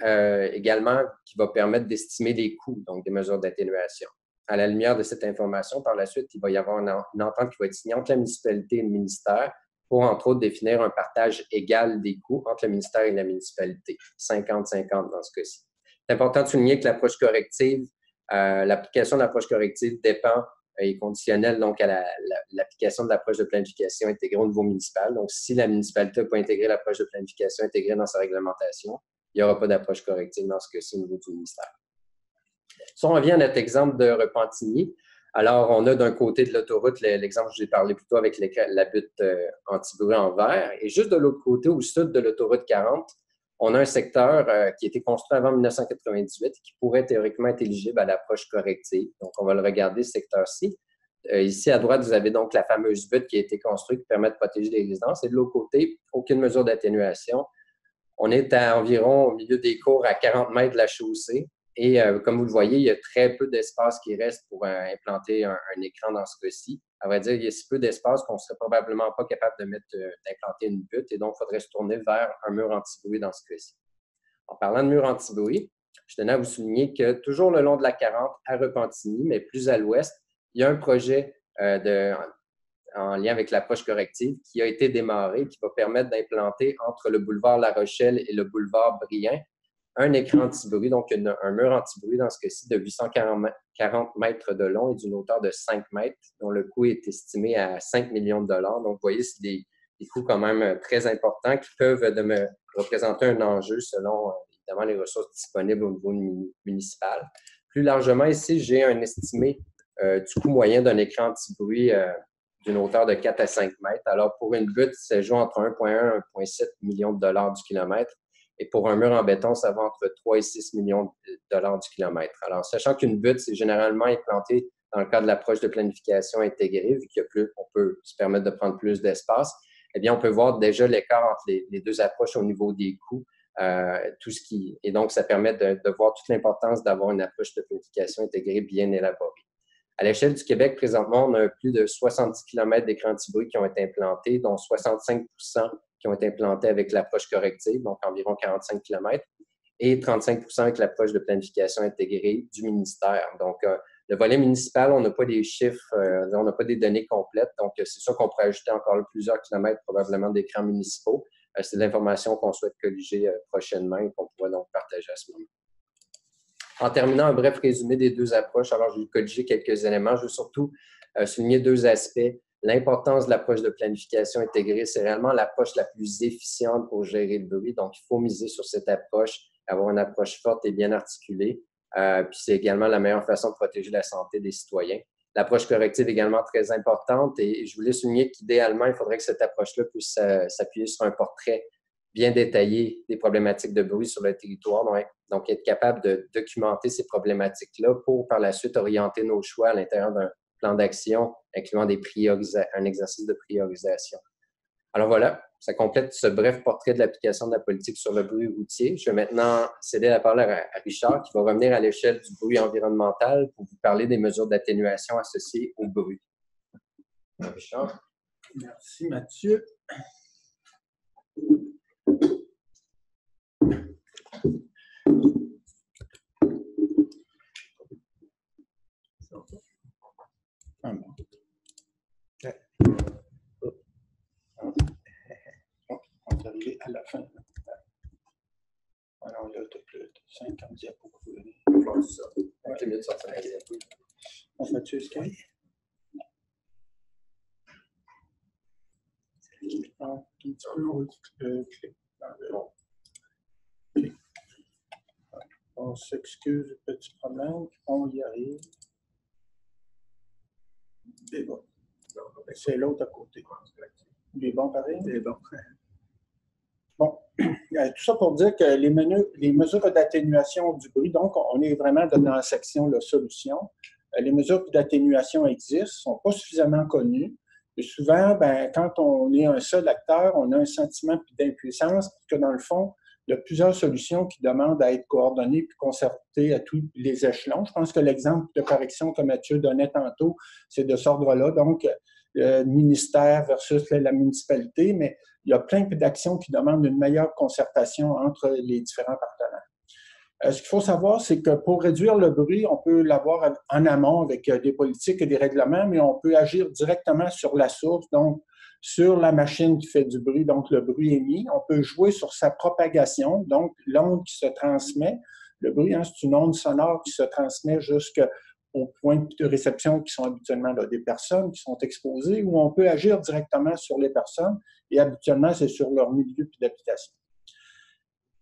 également qui va permettre d'estimer les coûts, donc des mesures d'atténuation. À la lumière de cette information, par la suite, il va y avoir une entente qui va être signée entre la municipalité et le ministère pour, entre autres, définir un partage égal des coûts entre le ministère et la municipalité, 50-50 dans ce cas-ci. C'est important de souligner que l'approche corrective, l'application de l'approche corrective dépend et conditionnelle donc à l'application de l'approche de planification intégrée au niveau municipal. Donc, si la municipalité n'a pas intégré l'approche de planification intégrée dans sa réglementation, il n'y aura pas d'approche corrective dans ce cas-ci au niveau du ministère. Si on revient à notre exemple de Repentigny, alors on a d'un côté de l'autoroute l'exemple que j'ai parlé plus tôt avec la butte anti-bruit en vert, et juste de l'autre côté, au sud de l'autoroute 40, on a un secteur qui a été construit avant 1998 et qui pourrait théoriquement être éligible à l'approche corrective. Donc, on va le regarder, ce secteur-ci. Ici, à droite, vous avez donc la fameuse butte qui a été construite qui permet de protéger les résidences. Et de l'autre côté, aucune mesure d'atténuation. On est à environ au milieu des cours à 40 mètres de la chaussée. Et comme vous le voyez, il y a très peu d'espace qui reste pour implanter un écran dans ce cas-ci. À vrai dire, il y a si peu d'espace qu'on ne serait probablement pas capable d'implanter une butte et donc il faudrait se tourner vers un mur anti-bruit dans ce cas-ci. En parlant de mur anti-bruit, je tenais à vous souligner que toujours le long de la 40 à Repentigny, mais plus à l'ouest, il y a un projet en lien avec l'approche corrective qui a été démarré qui va permettre d'implanter entre le boulevard La Rochelle et le boulevard Brien un écran anti-bruit, donc un mur anti-bruit dans ce cas-ci de 840 mètres de long et d'une hauteur de 5 mètres, dont le coût est estimé à 5 millions $. Donc, vous voyez, c'est des coûts quand même très importants qui peuvent représenter un enjeu selon, évidemment, les ressources disponibles au niveau municipal. Plus largement, ici, j'ai un estimé du coût moyen d'un écran anti-bruit d'une hauteur de 4 à 5 mètres. Alors, pour une butte, ça joue entre 1,1 et 1,7 millions de dollars du kilomètre. Et pour un mur en béton, ça va entre 3 et 6 millions de dollars du kilomètre. Alors, sachant qu'une butte, c'est généralement implanté dans le cadre de l'approche de planification intégrée, vu qu'on peut se permettre de prendre plus d'espace, eh bien, on peut voir déjà l'écart entre les deux approches au niveau des coûts. Et donc, ça permet de voir toute l'importance d'avoir une approche de planification intégrée bien élaborée. À l'échelle du Québec, présentement, on a plus de 70 km d'écrans anti-bruit qui ont été implantés, dont 65 qui ont été implantés avec l'approche corrective, donc environ 45 km, et 35 avec l'approche de planification intégrée du ministère. Donc, le volet municipal, on n'a pas des chiffres, on n'a pas des données complètes, donc c'est sûr qu'on pourrait ajouter encore plusieurs kilomètres probablement d'écrans municipaux. C'est de l'information qu'on souhaite colliger prochainement et qu'on pourra donc partager à ce moment. En terminant, un bref résumé des deux approches, alors je vais colliger quelques éléments. Je veux surtout souligner deux aspects. L'importance de l'approche de planification intégrée, c'est réellement l'approche la plus efficiente pour gérer le bruit. Donc, il faut miser sur cette approche, avoir une approche forte et bien articulée. Puis, c'est également la meilleure façon de protéger la santé des citoyens. L'approche corrective est également très importante et je voulais souligner qu'idéalement, il faudrait que cette approche-là puisse s'appuyer sur un portrait bien détaillé des problématiques de bruit sur le territoire. Donc, être capable de documenter ces problématiques-là pour, par la suite, orienter nos choix à l'intérieur d'un plan d'action, incluant un exercice de priorisation. Alors voilà, ça complète ce bref portrait de l'application de la politique sur le bruit routier. Je vais maintenant céder la parole à Richard, qui va revenir à l'échelle du bruit environnemental pour vous parler des mesures d'atténuation associées au bruit. Richard. Merci, Mathieu. On est arrivé à la fin. Alors, il y a plus de 50 diapositives. On va faire ça. C'est mieux de sortir la diapo. On se met dessus, est-ce qu'il y a? On s'excuse du petit problème, on y arrive. C'est bon. C'est l'autre à côté. Il est bon pareil? Il est bon. Bon, tout ça pour dire que les mesures d'atténuation du bruit, donc on est vraiment dans la section la solution. Les mesures d'atténuation existent, ne sont pas suffisamment connues. Et souvent, ben, quand on est un seul acteur, on a un sentiment d'impuissance parce que dans le fond, il y a plusieurs solutions qui demandent à être coordonnées puis concertées à tous les échelons. Je pense que l'exemple de correction que Mathieu donnait tantôt, c'est de ce ordre-là, donc le ministère versus la municipalité, mais il y a plein d'actions qui demandent une meilleure concertation entre les différents partenaires. Ce qu'il faut savoir, c'est que pour réduire le bruit, on peut l'avoir en amont avec des politiques et des règlements, mais on peut agir directement sur la source, donc sur la machine qui fait du bruit, donc le bruit émis. On peut jouer sur sa propagation, donc l'onde qui se transmet. Le bruit, hein, c'est une onde sonore qui se transmet jusqu'aux points de réception qui sont habituellement là, des personnes qui sont exposées, ou on peut agir directement sur les personnes, et habituellement, c'est sur leur milieu d'habitation.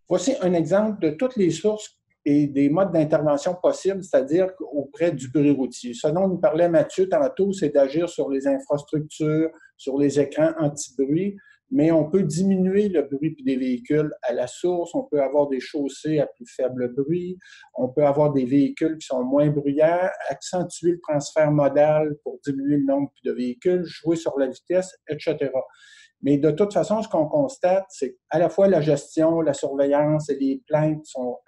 Voici un exemple de toutes les sources et des modes d'intervention possibles, c'est-à-dire auprès du bruit routier. Ce dont nous parlait Mathieu tantôt, c'est d'agir sur les infrastructures, sur les écrans anti-bruit, mais on peut diminuer le bruit des véhicules à la source, on peut avoir des chaussées à plus faible bruit, on peut avoir des véhicules qui sont moins bruyants, accentuer le transfert modal pour diminuer le nombre de véhicules, jouer sur la vitesse, etc. Mais de toute façon, ce qu'on constate, c'est qu'à la fois la gestion, la surveillance et les plaintes sont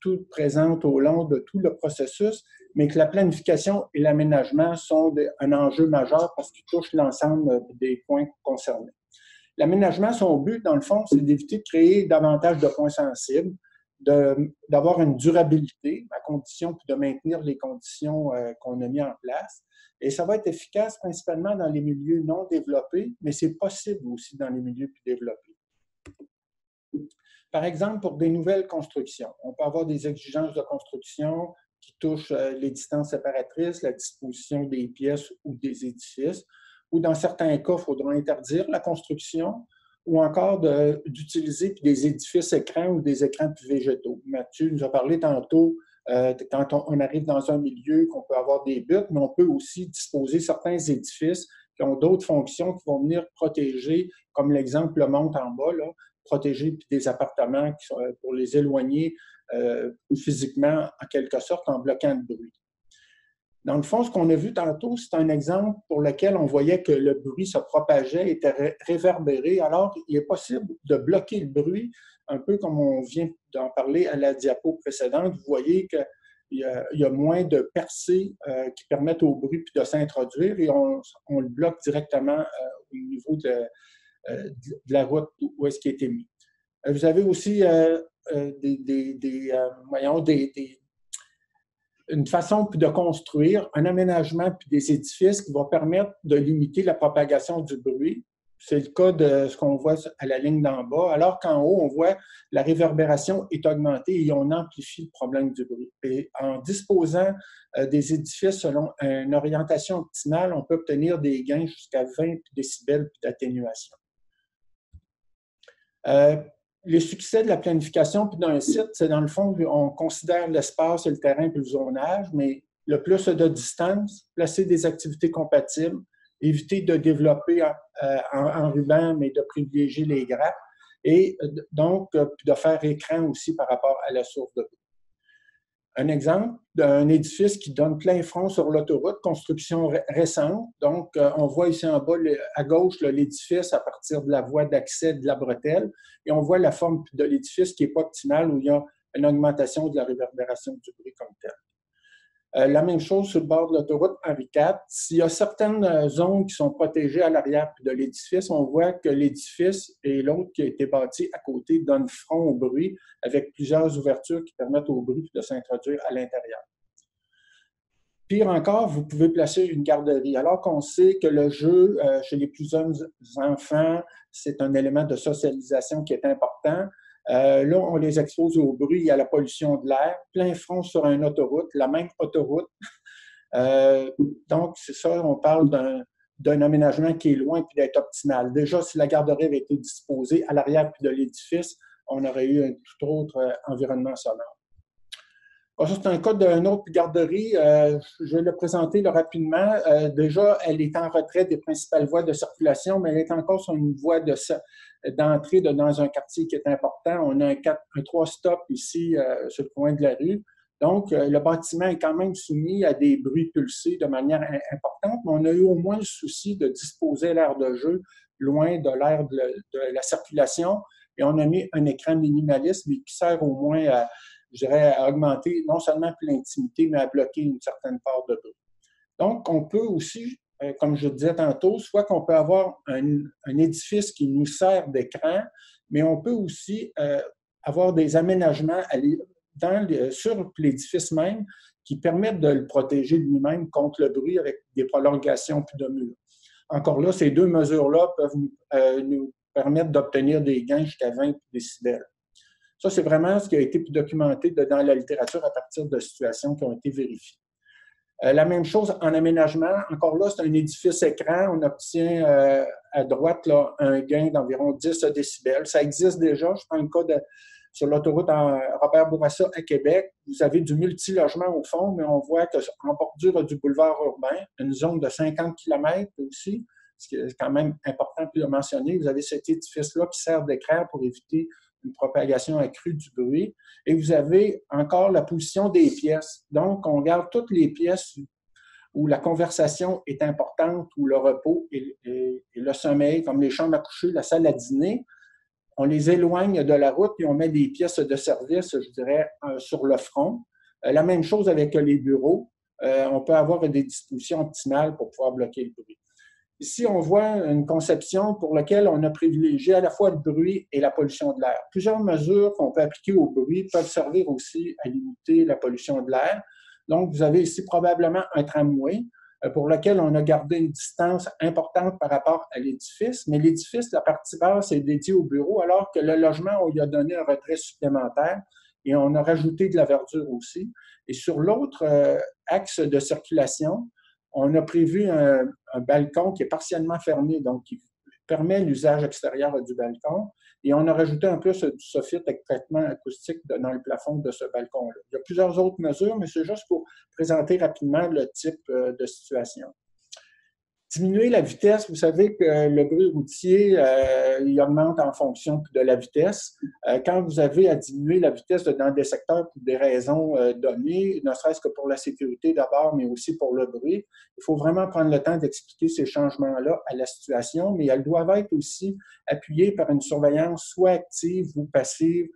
toutes présentes au long de tout le processus, mais que la planification et l'aménagement sont un enjeu majeur parce qu'ils touchent l'ensemble des points concernés. L'aménagement, son but, dans le fond, c'est d'éviter de créer davantage de points sensibles, d'avoir une durabilité à condition de maintenir les conditions qu'on a mises en place. Et ça va être efficace principalement dans les milieux non développés, mais c'est possible aussi dans les milieux plus développés. Par exemple, pour des nouvelles constructions, on peut avoir des exigences de construction qui touchent les distances séparatrices, la disposition des pièces ou des édifices, ou dans certains cas, il faudra interdire la construction, ou encore d'utiliser des édifices écrans ou des écrans plus végétaux. Mathieu nous a parlé tantôt, quand on arrive dans un milieu, qu'on peut avoir des buttes, mais on peut aussi disposer certains édifices qui ont d'autres fonctions qui vont venir protéger, comme l'exemple le monte en bas, là, protéger des appartements qui sont, pour les éloigner physiquement, en quelque sorte, en bloquant le bruit. Dans le fond, ce qu'on a vu tantôt, c'est un exemple pour lequel on voyait que le bruit se propageait, était réverbéré. Alors, il est possible de bloquer le bruit, un peu comme on vient d'en parler à la diapo précédente. Vous voyez qu'il y a moins de percées qui permettent au bruit de s'introduire et on le bloque directement au niveau de la route où est-ce qu'il est émis. Vous avez aussi une façon de construire un aménagement puis des édifices qui va permettre de limiter la propagation du bruit. C'est le cas de ce qu'on voit à la ligne d'en bas, alors qu'en haut, on voit la réverbération est augmentée et on amplifie le problème du bruit. Et en disposant des édifices selon une orientation optimale, on peut obtenir des gains jusqu'à 20 décibels d'atténuation. Les succès de la planification puis d'un site, c'est dans le fond, on considère l'espace et le terrain puis le zonage, mais le plus de distance, placer des activités compatibles, éviter de développer en ruban, mais de privilégier les grappes, et donc de faire écran aussi par rapport à la source de bruit. Un exemple d'un édifice qui donne plein front sur l'autoroute, construction récente. Donc, on voit ici en bas, à gauche, l'édifice à partir de la voie d'accès de la bretelle. Et on voit la forme de l'édifice qui n'est pas optimale, où il y a une augmentation de la réverbération du bruit comme tel. La même chose sur le bord de l'autoroute Henri IV. S'il y a certaines zones qui sont protégées à l'arrière de l'édifice, on voit que l'édifice et l'autre qui a été bâti à côté donnent front au bruit avec plusieurs ouvertures qui permettent au bruit de s'introduire à l'intérieur. Pire encore, vous pouvez placer une garderie. Alors qu'on sait que le jeu chez les plus jeunes enfants, c'est un élément de socialisation qui est important. Là, on les expose au bruit et à la pollution de l'air, plein front sur une autoroute, la même autoroute. Donc, c'est ça, on parle d'un aménagement qui est loin puis d'être optimal. Déjà, si la garderie avait été disposée à l'arrière de l'édifice, on aurait eu un tout autre environnement sonore. Alors, ça, c'est un cas d'une autre garderie. Je vais le présenter là, rapidement. Déjà, elle est en retrait des principales voies de circulation, mais elle est encore sur une voie d'entrée dans un quartier qui est important. On a un 3 stops ici sur le coin de la rue. Donc, le bâtiment est quand même soumis à des bruits pulsés de manière importante, mais on a eu au moins le souci de disposer l'aire de jeu loin de l'aire de la circulation. Et on a mis un écran minimaliste, mais qui sert au moins, à, je dirais, à augmenter non seulement l'intimité, mais à bloquer une certaine part de bruit. Donc, on peut aussi, comme je le disais tantôt, soit qu'on peut avoir un édifice qui nous sert d'écran, mais on peut aussi avoir des aménagements sur l'édifice même, qui permettent de le protéger lui-même contre le bruit avec des prolongations puis de murs. Encore là, ces deux mesures-là peuvent nous permettre d'obtenir des gains jusqu'à 20 décibels. Ça, c'est vraiment ce qui a été documenté dans la littérature à partir de situations qui ont été vérifiées. La même chose en aménagement. Encore là, c'est un édifice écran. On obtient à droite là, un gain d'environ 10 décibels. Ça existe déjà. Je prends le cas de... Sur l'autoroute Robert Bourassa à Québec, vous avez du multilogement au fond, mais on voit qu'en bordure du boulevard urbain, une zone de 50 km aussi, ce qui est quand même important de mentionner, vous avez cet édifice-là qui sert d'écran pour éviter une propagation accrue du bruit. Et vous avez encore la position des pièces. Donc, on garde toutes les pièces où la conversation est importante, où le repos et le sommeil, comme les chambres à coucher, la salle à dîner. On les éloigne de la route et on met des pièces de service, je dirais, sur le front. La même chose avec les bureaux. On peut avoir des dispositions optimales pour pouvoir bloquer le bruit. Ici, on voit une conception pour laquelle on a privilégié à la fois le bruit et la pollution de l'air. Plusieurs mesures qu'on peut appliquer au bruit peuvent servir aussi à limiter la pollution de l'air. Donc, vous avez ici probablement un tramway pour lequel on a gardé une distance importante par rapport à l'édifice, mais l'édifice, la partie basse, est dédiée au bureau, alors que le logement, on lui a donné un retrait supplémentaire et on a rajouté de la verdure aussi. Et sur l'autre axe de circulation, on a prévu un balcon qui est partiellement fermé, donc qui permet l'usage extérieur du balcon, et on a rajouté un peu du soffit avec traitement acoustique dans le plafond de ce balcon-là. Il y a plusieurs autres mesures, mais c'est juste pour présenter rapidement le type de situation. Diminuer la vitesse, vous savez que le bruit routier, il augmente en fonction de la vitesse. Quand vous avez à diminuer la vitesse dans des secteurs pour des raisons données, ne serait-ce que pour la sécurité d'abord, mais aussi pour le bruit, il faut vraiment prendre le temps d'expliquer ces changements-là à la situation, mais elles doivent être aussi appuyées par une surveillance soit active ou passive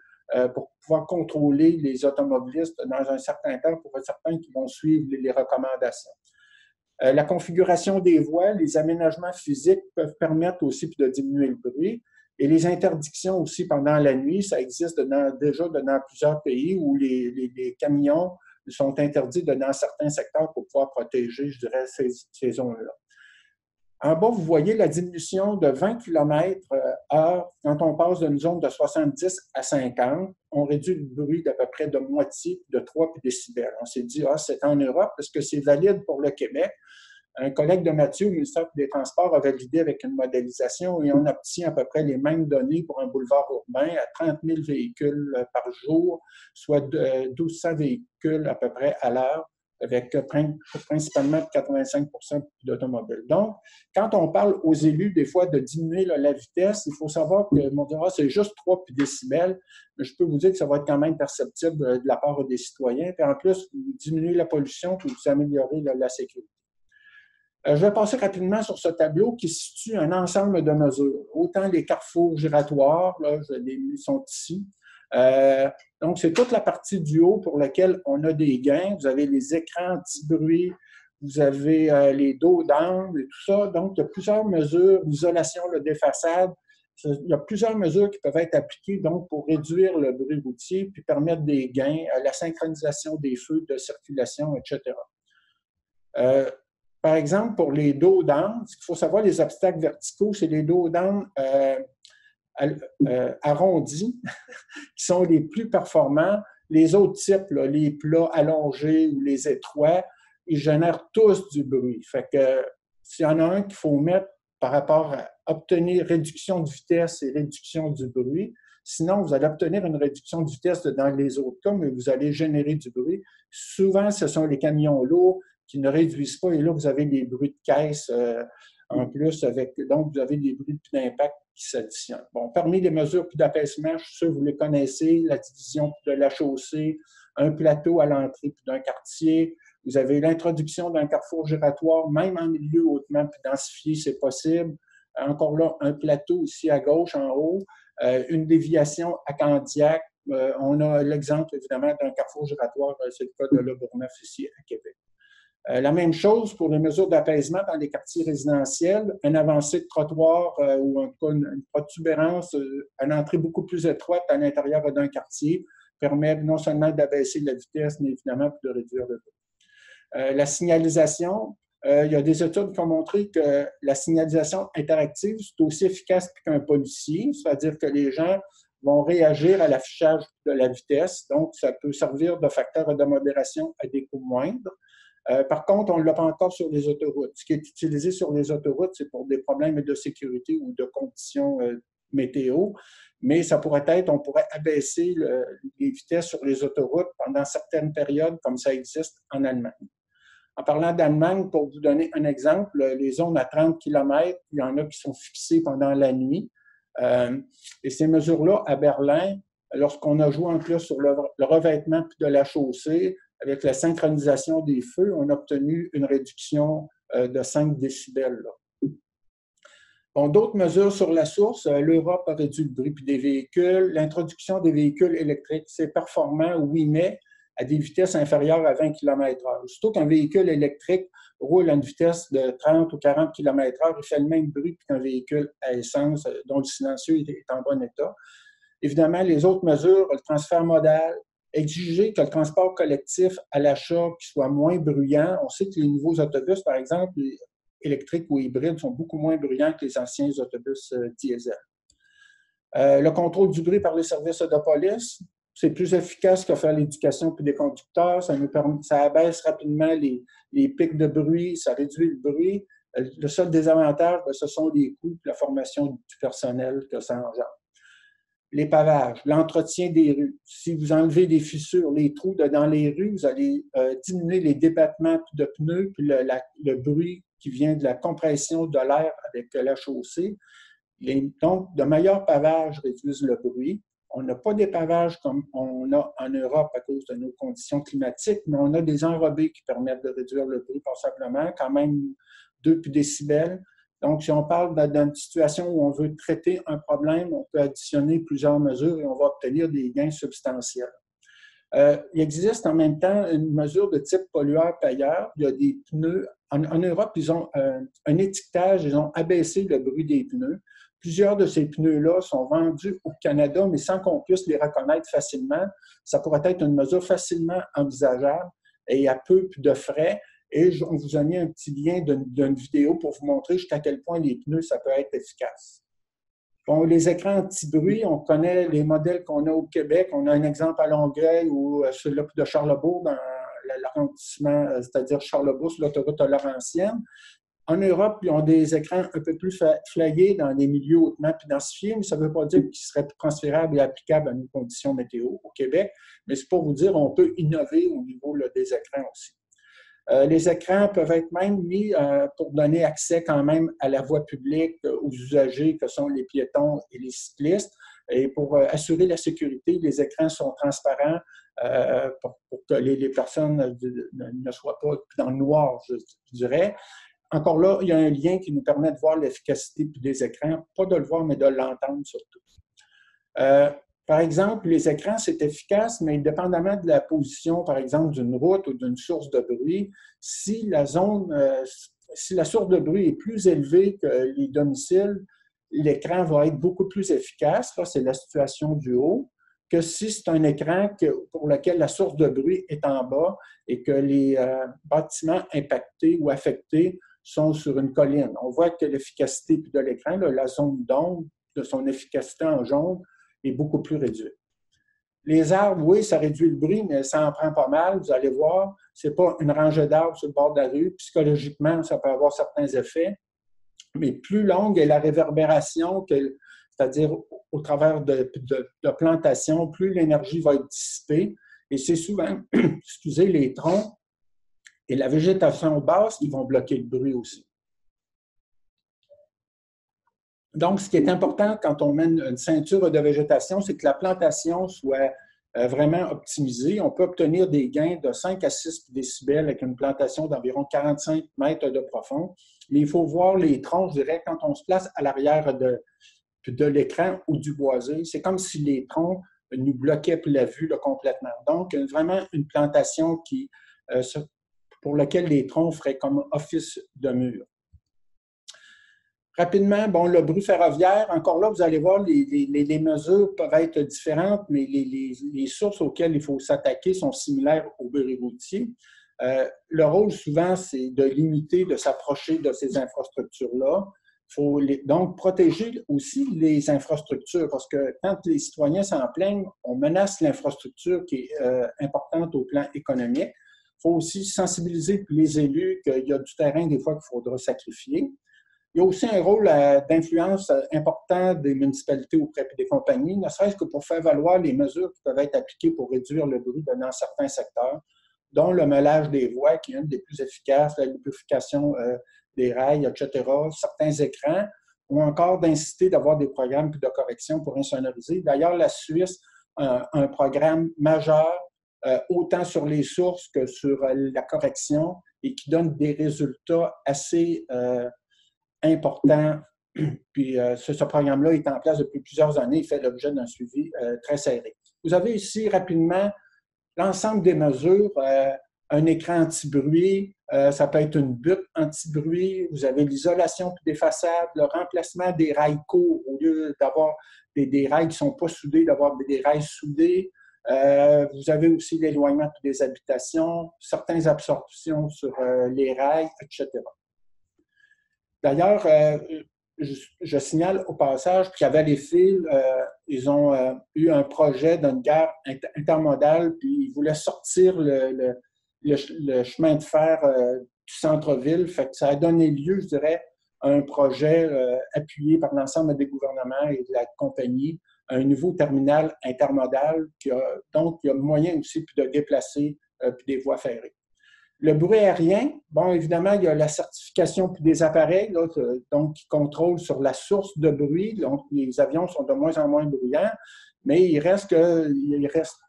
pour pouvoir contrôler les automobilistes dans un certain temps pour être certain qu'ils vont suivre les recommandations. La configuration des voies, les aménagements physiques peuvent permettre aussi de diminuer le bruit. Et les interdictions aussi pendant la nuit, ça existe déjà dans plusieurs pays où les camions sont interdits dans certains secteurs pour pouvoir protéger, je dirais, ces zones-là. En bas, vous voyez la diminution de 20 km/h. Quand on passe d'une zone de 70 à 50, on réduit le bruit d'à peu près de moitié, de 3 décibels. On s'est dit, ah, c'est en Europe parce que c'est valide pour le Québec. Un collègue de Mathieu au ministère des Transports a validé avec une modélisation et on obtient à peu près les mêmes données pour un boulevard urbain à 30 000 véhicules par jour, soit 1200 véhicules à peu près à l'heure, avec principalement 85 d'automobiles. Donc, quand on parle aux élus, des fois, de diminuer la vitesse, il faut savoir que mon dira, c'est juste 3 décibels, mais je peux vous dire que ça va être quand même perceptible de la part des citoyens. Puis en plus, vous diminuez la pollution puis vous améliorez la sécurité. Je vais passer rapidement sur ce tableau qui situe un ensemble de mesures. Autant les carrefours giratoires, là, ils sont ici. Donc, c'est toute la partie du haut pour laquelle on a des gains. Vous avez les écrans anti-bruit, vous avez les dos d'angle et tout ça. Donc, il y a plusieurs mesures, l'isolation des façades. Il y a plusieurs mesures qui peuvent être appliquées donc, pour réduire le bruit routier puis permettre des gains, la synchronisation des feux de circulation, etc. Par exemple, pour les dos d'angle, ce qu'il faut savoir, les obstacles verticaux, c'est les dos d'angle arrondis, qui sont les plus performants. Les autres types, là, les plats allongés ou les étroits, ils génèrent tous du bruit. Fait que s'il y en a un qu'il faut mettre par rapport à obtenir réduction de vitesse et réduction du bruit, sinon vous allez obtenir une réduction de vitesse dans les autres cas, mais vous allez générer du bruit. Souvent, ce sont les camions lourds qui ne réduisent pas, et là, vous avez des bruits de caisse en plus, donc vous avez des bruits d'impact qui s'additionnent. Bon, parmi les mesures d'apaisement, je suis sûr que vous les connaissez, la division de la chaussée, un plateau à l'entrée d'un quartier, vous avez l'introduction d'un carrefour giratoire, même en milieu hautement densifié, c'est possible. Encore là, un plateau ici à gauche, en haut, une déviation à Candiac. On a l'exemple, évidemment, d'un carrefour giratoire, c'est le cas de Le Bourgneuf ici à Québec. La même chose pour les mesures d'apaisement dans les quartiers résidentiels, un avancé de trottoir ou en tout cas une protubérance à l'entrée beaucoup plus étroite à l'intérieur d'un quartier permet non seulement d'abaisser la vitesse, mais évidemment de réduire le bruit. La signalisation, il y a des études qui ont montré que la signalisation interactive, c'est aussi efficace qu'un policier, c'est-à-dire que les gens vont réagir à l'affichage de la vitesse, donc ça peut servir de facteur de modération à des coûts moindres. Par contre, on ne l'a pas encore sur les autoroutes. Ce qui est utilisé sur les autoroutes, c'est pour des problèmes de sécurité ou de conditions météo, mais ça pourrait être, on pourrait abaisser les vitesses sur les autoroutes pendant certaines périodes, comme ça existe en Allemagne. En parlant d'Allemagne, pour vous donner un exemple, les zones à 30 km, il y en a qui sont fixées pendant la nuit. Et ces mesures-là, à Berlin, lorsqu'on a joué en plus sur le revêtement de la chaussée, avec la synchronisation des feux, on a obtenu une réduction de 5 décibels. Bon, d'autres mesures sur la source, l'Europe a réduit le bruit des véhicules, l'introduction des véhicules électriques, c'est performant, oui, mais à des vitesses inférieures à 20 km/h. Surtout qu'un véhicule électrique roule à une vitesse de 30 ou 40 km/h, il fait le même bruit qu'un véhicule à essence dont le silencieux est en bon état. Évidemment, les autres mesures, le transfert modal, exiger que le transport collectif à l'achat soit moins bruyant. On sait que les nouveaux autobus, par exemple, électriques ou hybrides, sont beaucoup moins bruyants que les anciens autobus diesel. Le contrôle du bruit par les services de police, c'est plus efficace que faire l'éducation des conducteurs. Ça abaisse rapidement les pics de bruit, ça réduit le bruit. Le seul désavantage, ce sont les coûts et la formation du personnel que ça engendre. Les pavages, l'entretien des rues. Si vous enlevez des fissures, les trous dans les rues, vous allez diminuer les débattements de pneus puis le bruit qui vient de la compression de l'air avec la chaussée. Donc, de meilleurs pavages réduisent le bruit. On n'a pas des pavages comme on a en Europe à cause de nos conditions climatiques, mais on a des enrobés qui permettent de réduire le bruit passablement, quand même 2 décibels. Donc, si on parle d'une situation où on veut traiter un problème, on peut additionner plusieurs mesures et on va obtenir des gains substantiels. Il existe en même temps une mesure de type pollueur-payeur. Il y a des pneus. En Europe, ils ont un étiquetage, ils ont abaissé le bruit des pneus. Plusieurs de ces pneus-là sont vendus au Canada, mais sans qu'on puisse les reconnaître facilement. Ça pourrait être une mesure facilement envisageable et à peu de frais. Et on vous a mis un petit lien d'une vidéo pour vous montrer jusqu'à quel point les pneus, ça peut être efficace. Bon, les écrans anti-bruit, on connaît les modèles qu'on a au Québec. On a un exemple à Longueuil ou celui de Charlesbourg, dans l'arrondissement, c'est-à-dire Charlesbourg, sur l'autoroute Laurentienne. En Europe, ils ont des écrans un peu plus flayés dans les milieux hautement densifiés, mais ça ne veut pas dire qu'ils seraient transférables et applicables à nos conditions météo au Québec. Mais c'est pour vous dire qu'on peut innover au niveau des écrans aussi. Les écrans peuvent être même mis pour donner accès quand même à la voie publique aux usagers que sont les piétons et les cyclistes. Et pour assurer la sécurité, les écrans sont transparents pour que les personnes ne soient pas dans le noir, je dirais. Encore là, il y a un lien qui nous permet de voir l'efficacité des écrans, pas de le voir, mais de l'entendre surtout. Par exemple, les écrans, c'est efficace, mais indépendamment de la position, par exemple, d'une route ou d'une source de bruit, si la source de bruit est plus élevée que les domiciles, l'écran va être beaucoup plus efficace. Là, c'est la situation du haut, que si c'est un écran pour lequel la source de bruit est en bas et que les bâtiments impactés ou affectés sont sur une colline. On voit que l'efficacité de l'écran, la zone d'ombre, de son efficacité en jaune, est beaucoup plus réduite. Les arbres, oui, ça réduit le bruit, mais ça en prend pas mal, vous allez voir. Ce n'est pas une rangée d'arbres sur le bord de la rue. Psychologiquement, ça peut avoir certains effets. Mais plus longue est la réverbération, c'est-à-dire au travers de plantations, plus l'énergie va être dissipée. Et c'est souvent, excusez, les troncs et la végétation basse qui vont bloquer le bruit aussi. Donc, ce qui est important quand on mène une ceinture de végétation, c'est que la plantation soit vraiment optimisée. On peut obtenir des gains de 5 à 6 décibels avec une plantation d'environ 45 mètres de profond. Mais il faut voir les troncs, je dirais, quand on se place à l'arrière de l'écran ou du boisé. C'est comme si les troncs nous bloquaient la vue là, complètement. Donc, vraiment une plantation qui, pour laquelle les troncs feraient comme office de mur. Rapidement, bon, le bruit ferroviaire, encore là, vous allez voir, les mesures peuvent être différentes, mais les sources auxquelles il faut s'attaquer sont similaires au bruit routier. Le rôle, souvent, c'est de limiter, de s'approcher de ces infrastructures-là. Il faut donc protéger aussi les infrastructures, parce que quand les citoyens s'en plaignent, on menace l'infrastructure qui est importante au plan économique. Il faut aussi sensibiliser les élus qu'il y a du terrain, des fois, qu'il faudra sacrifier. Il y a aussi un rôle d'influence important des municipalités auprès des compagnies, ne serait-ce que pour faire valoir les mesures qui peuvent être appliquées pour réduire le bruit dans certains secteurs, dont le mellage des voies, qui est une des plus efficaces, la lubrification des rails, etc., certains écrans, ou encore d'inciter d'avoir des programmes de correction pour insonoriser. D'ailleurs, la Suisse a un programme majeur, autant sur les sources que sur la correction, et qui donne des résultats assez important. Puis ce programme-là est en place depuis plusieurs années. Il fait l'objet d'un suivi très serré. Vous avez ici rapidement l'ensemble des mesures. Un écran anti-bruit, ça peut être une butte anti-bruit. Vous avez l'isolation des façades, le remplacement des rails courts au lieu d'avoir des rails qui ne sont pas soudés, d'avoir des rails soudés. Vous avez aussi l'éloignement des habitations, certaines absorptions sur les rails, etc. D'ailleurs, je signale au passage qu'il y avait les fils, ils ont eu un projet d'une gare intermodale, puis ils voulaient sortir le chemin de fer du centre-ville. Fait que ça a donné lieu, je dirais, à un projet appuyé par l'ensemble des gouvernements et de la compagnie, un nouveau terminal intermodal. Donc, il y a moyen aussi de déplacer des voies ferrées. Le bruit aérien, bon, évidemment, il y a la certification puis des appareils là, donc, qui contrôlent sur la source de bruit. Donc, les avions sont de moins en moins bruyants, mais il reste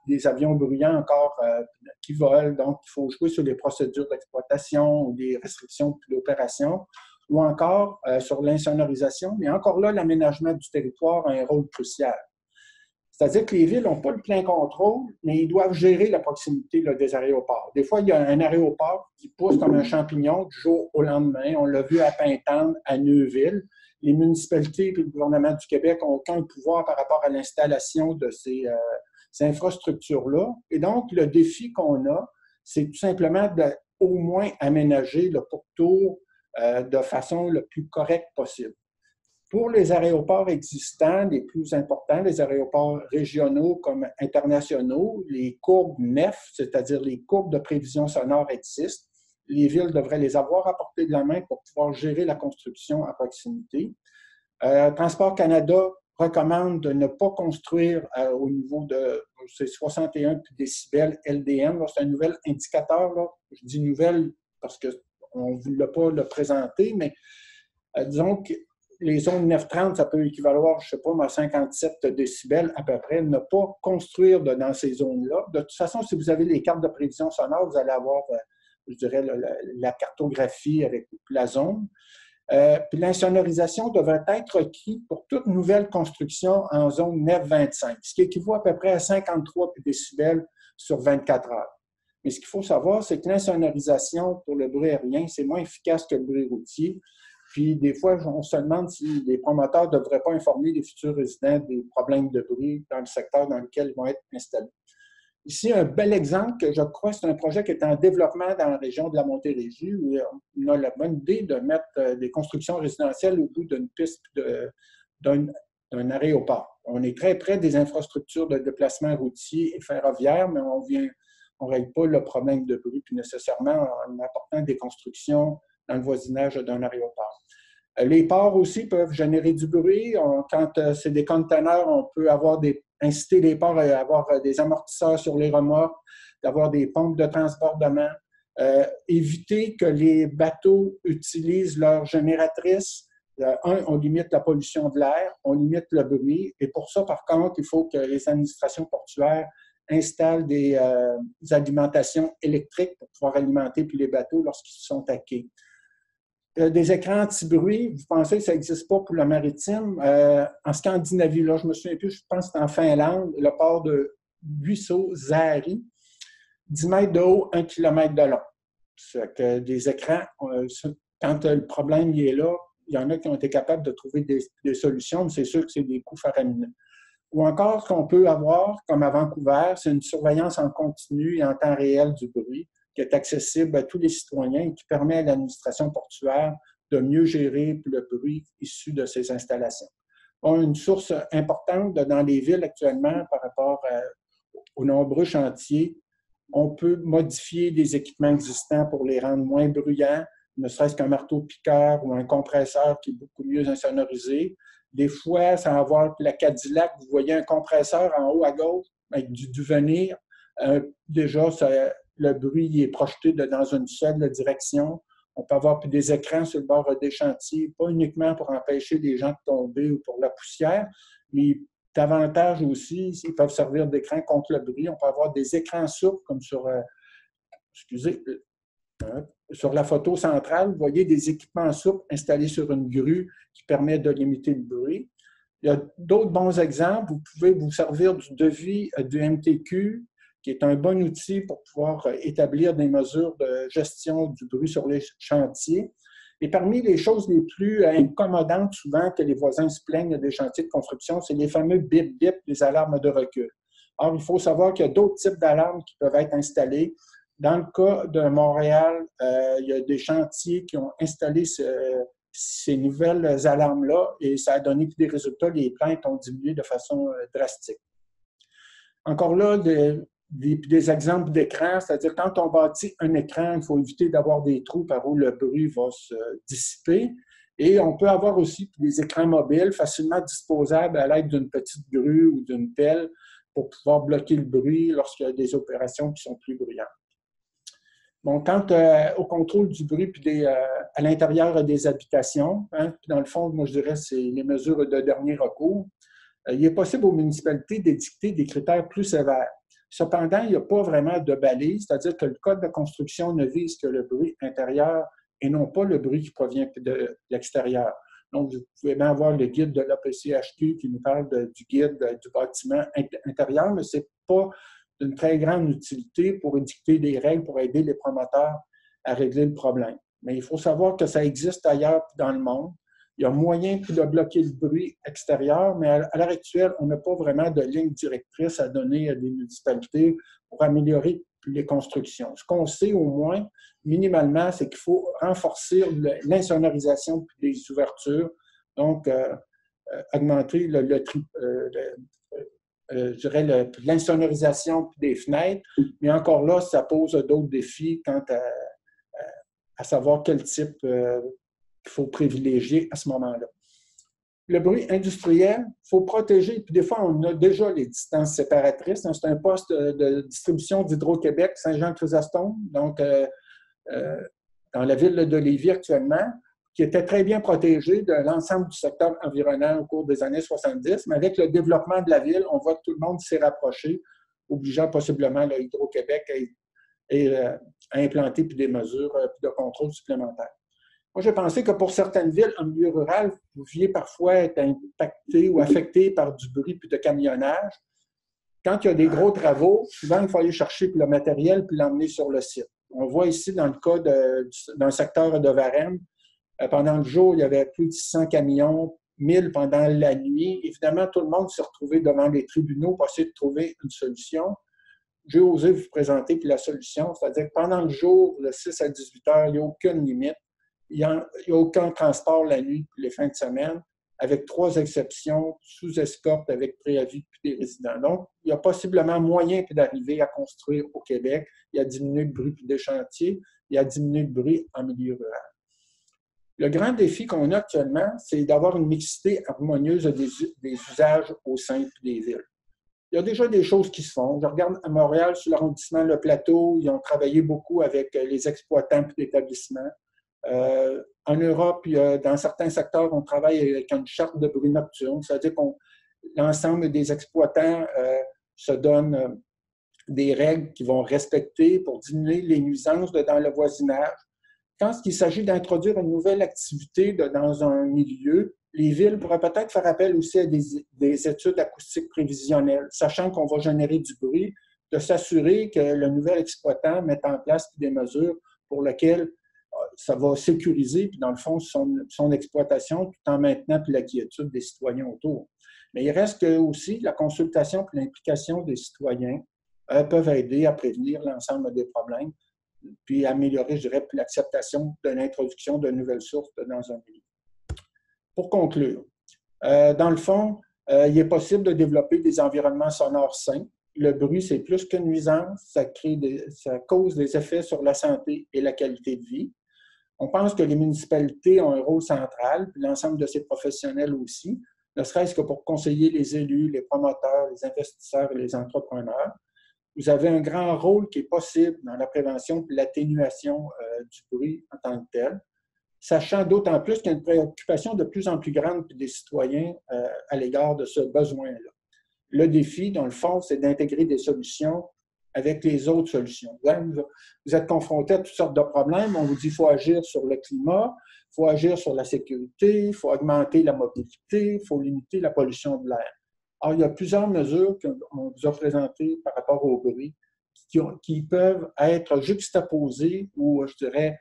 des avions bruyants encore qui volent. Donc, il faut jouer sur les procédures d'exploitation ou des restrictions d'opération ou encore sur l'insonorisation. Mais encore là, l'aménagement du territoire a un rôle crucial. C'est-à-dire que les villes n'ont pas le plein contrôle, mais ils doivent gérer la proximité là, des aéroports. Des fois, il y a un aéroport qui pousse comme un champignon du jour au lendemain. On l'a vu à Pintendre, à Neuville. Les municipalités et le gouvernement du Québec n'ont aucun pouvoir par rapport à l'installation de ces infrastructures-là. Et donc, le défi qu'on a, c'est tout simplement d'au moins aménager le pourtour de façon le plus correcte possible. Pour les aéroports existants, les plus importants, les aéroports régionaux comme internationaux, les courbes NEF, c'est-à-dire les courbes de prévision sonore existent. Les villes devraient les avoir à portée de la main pour pouvoir gérer la construction à proximité. Transport Canada recommande de ne pas construire au niveau de 61 décibels LDN. C'est un nouvel indicateur. Là. Je dis nouvelle parce qu'on ne voulait pas le présenter, mais disons que les zones 930, ça peut équivaloir, je ne sais pas, à 57 décibels à peu près, ne pas construire dans ces zones-là. De toute façon, si vous avez les cartes de prévision sonore, vous allez avoir, je dirais, la cartographie avec la zone. Puis l'insonorisation devrait être requise pour toute nouvelle construction en zone 925, ce qui équivaut à peu près à 53 décibels sur 24 heures. Mais ce qu'il faut savoir, c'est que l'insonorisation pour le bruit aérien, c'est moins efficace que le bruit routier. Puis, des fois, on se demande si les promoteurs ne devraient pas informer les futurs résidents des problèmes de bruit dans le secteur dans lequel ils vont être installés. Ici, un bel exemple que je crois, c'est un projet qui est en développement dans la région de la Montérégie où on a la bonne idée de mettre des constructions résidentielles au bout d'une piste d'un aéroport. On est très près des infrastructures de déplacement routier et ferroviaire, mais on ne règle pas le problème de bruit, puis nécessairement en apportant des constructions dans le voisinage d'un aéroport. Les ports aussi peuvent générer du bruit. Quand c'est des conteneurs, on peut avoir inciter les ports à avoir des amortisseurs sur les remorques, d'avoir des pompes de transbordement, éviter que les bateaux utilisent leurs génératrices. On limite la pollution de l'air, on limite le bruit. Et pour ça, par contre, il faut que les administrations portuaires installent des alimentations électriques pour pouvoir alimenter puis les bateaux lorsqu'ils sont à quai. Des écrans anti-bruit, vous pensez que ça n'existe pas pour le maritime? En Scandinavie, là, je me souviens plus, je pense que c'est en Finlande, le port de Buisson-Zaari, 10 mètres de haut, 1 km de long. C'est que des écrans, quand le problème il est là, il y en a qui ont été capables de trouver des solutions, mais c'est sûr que c'est des coûts faramineux. Ou encore, ce qu'on peut avoir, comme à Vancouver, c'est une surveillance en continu et en temps réel du bruit qui est accessible à tous les citoyens et qui permet à l'administration portuaire de mieux gérer le bruit issu de ces installations. On a une source importante dans les villes actuellement par rapport aux nombreux chantiers. On peut modifier des équipements existants pour les rendre moins bruyants, ne serait-ce qu'un marteau-piqueur ou un compresseur qui est beaucoup mieux insonorisé. Des fois, sans avoir la Cadillac, vous voyez un compresseur en haut à gauche avec du duvenir. Déjà, le bruit est projeté dans une seule direction. On peut avoir des écrans sur le bord des chantiers, pas uniquement pour empêcher les gens de tomber ou pour la poussière, mais davantage aussi, ils peuvent servir d'écran contre le bruit. On peut avoir des écrans sourds, comme sur la photo centrale, vous voyez des équipements souples installés sur une grue qui permettent de limiter le bruit. Il y a d'autres bons exemples. Vous pouvez vous servir du devis du MTQ, qui est un bon outil pour pouvoir établir des mesures de gestion du bruit sur les chantiers. Et parmi les choses les plus incommodantes souvent que les voisins se plaignent des chantiers de construction, c'est les fameux bip-bip des alarmes de recul. Or, il faut savoir qu'il y a d'autres types d'alarmes qui peuvent être installées. Dans le cas de Montréal, il y a des chantiers qui ont installé ces nouvelles alarmes-là et ça a donné des résultats. Les plaintes ont diminué de façon drastique. Encore là, des exemples d'écrans, c'est-à-dire quand on bâtit un écran, il faut éviter d'avoir des trous par où le bruit va se dissiper. Et on peut avoir aussi des écrans mobiles facilement disposables à l'aide d'une petite grue ou d'une pelle pour pouvoir bloquer le bruit lorsqu'il y a des opérations qui sont plus bruyantes. Bon, quant au contrôle du bruit puis à l'intérieur des habitations, hein, dans le fond, moi je dirais c'est les mesures de dernier recours, il est possible aux municipalités d'édicter des critères plus sévères. Cependant, il n'y a pas vraiment de balise, c'est-à-dire que le code de construction ne vise que le bruit intérieur et non pas le bruit qui provient de l'extérieur. Donc, vous pouvez bien avoir le guide de l'APCHQ qui nous parle du guide du bâtiment intérieur, mais ce n'est pas d'une très grande utilité pour édicter des règles pour aider les promoteurs à régler le problème. Mais il faut savoir que ça existe ailleurs dans le monde. Il y a moyen de bloquer le bruit extérieur, mais à l'heure actuelle, on n'a pas vraiment de ligne directrice à donner à des municipalités pour améliorer les constructions. Ce qu'on sait au moins, minimalement, c'est qu'il faut renforcer l'insonorisation des ouvertures, donc augmenter je dirais l'insonorisation des fenêtres, mais encore là, ça pose d'autres défis quant à savoir quel type qu'il faut privilégier à ce moment-là. Le bruit industriel, il faut protéger. Puis des fois, on a déjà les distances séparatrices. C'est un poste de distribution d'Hydro-Québec, Saint-Jean-Chrysostome, donc dans la ville de Lévis actuellement, qui était très bien protégé de l'ensemble du secteur environnant au cours des années 70. Mais avec le développement de la ville, on voit que tout le monde s'est rapproché, obligeant possiblement Hydro-Québec à implanter des mesures de contrôle supplémentaires. Moi, j'ai pensé que pour certaines villes en milieu rural, vous pouviez parfois être impacté ou affecté par du bruit puis de camionnage. Quand il y a des gros travaux, souvent, il faut aller chercher le matériel puis l'emmener sur le site. On voit ici, dans le cas d'un secteur de Varennes, pendant le jour, il y avait plus de 600 camions, 1000 pendant la nuit. Évidemment, tout le monde s'est retrouvé devant les tribunaux pour essayer de trouver une solution. J'ai osé vous présenter la solution, c'est-à-dire que pendant le jour, de 6 à 18 heures, il n'y a aucune limite. Il n'y a aucun transport la nuit, les fins de semaine. avec 3 exceptions, sous escorte, avec préavis des résidents. Donc, il y a possiblement moyen d'arriver à construire au Québec. Il y a diminué le bruit des chantiers, il y a diminué le bruit en milieu rural. Le grand défi qu'on a actuellement, c'est d'avoir une mixité harmonieuse des usages au sein des villes. Il y a déjà des choses qui se font. Je regarde à Montréal, sur l'arrondissement Le Plateau, ils ont travaillé beaucoup avec les exploitants d'établissements. En Europe, dans certains secteurs, on travaille avec une charte de bruit nocturne, c'est-à-dire que l'ensemble des exploitants se donnent des règles qu'ils vont respecter pour diminuer les nuisances dans le voisinage. Quand il s'agit d'introduire une nouvelle activité dans un milieu, les villes pourraient peut-être faire appel aussi à des études acoustiques prévisionnelles, sachant qu'on va générer du bruit, de s'assurer que le nouvel exploitant mette en place des mesures pour lesquelles ça va sécuriser, puis dans le fond, son exploitation, tout en maintenant la quiétude des citoyens autour. Mais il reste que aussi la consultation et l'implication des citoyens peuvent aider à prévenir l'ensemble des problèmes, puis améliorer, je dirais, l'acceptation de l'introduction de nouvelles sources dans un milieu. Pour conclure, dans le fond, il est possible de développer des environnements sonores sains. Le bruit, c'est plus qu'une nuisance, ça cause des effets sur la santé et la qualité de vie. On pense que les municipalités ont un rôle central, puis l'ensemble de ces professionnels aussi, ne serait-ce que pour conseiller les élus, les promoteurs, les investisseurs et les entrepreneurs. Vous avez un grand rôle qui est possible dans la prévention et l'atténuation du bruit en tant que tel, sachant d'autant plus qu'il y a une préoccupation de plus en plus grande des citoyens à l'égard de ce besoin-là. Le défi, dans le fond, c'est d'intégrer des solutions avec les autres solutions. Vous êtes confronté à toutes sortes de problèmes. On vous dit qu'il faut agir sur le climat, il faut agir sur la sécurité, il faut augmenter la mobilité, il faut limiter la pollution de l'air. Alors, il y a plusieurs mesures qu'on vous a présentées par rapport au bruit qui peuvent être juxtaposées ou, je dirais,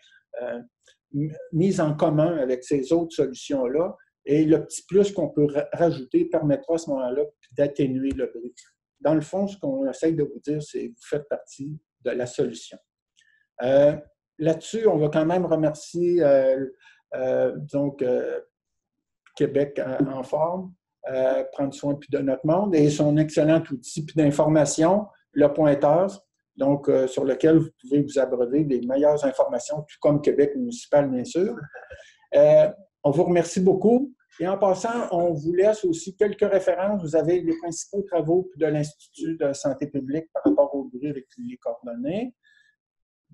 mises en commun avec ces autres solutions-là. Et le petit plus qu'on peut rajouter permettra à ce moment-là d'atténuer le bruit. Dans le fond, ce qu'on essaie de vous dire, c'est que vous faites partie de la solution. Là-dessus, on va quand même remercier Québec en forme, prendre soin de notre monde et son excellent outil d'information, le pointeur, donc sur lequel vous pouvez vous abreuver des meilleures informations, tout comme Québec municipal, bien sûr. On vous remercie beaucoup. Et en passant, on vous laisse aussi quelques références. Vous avez les principaux travaux de l'Institut de santé publique par rapport au bruit avec les coordonnées.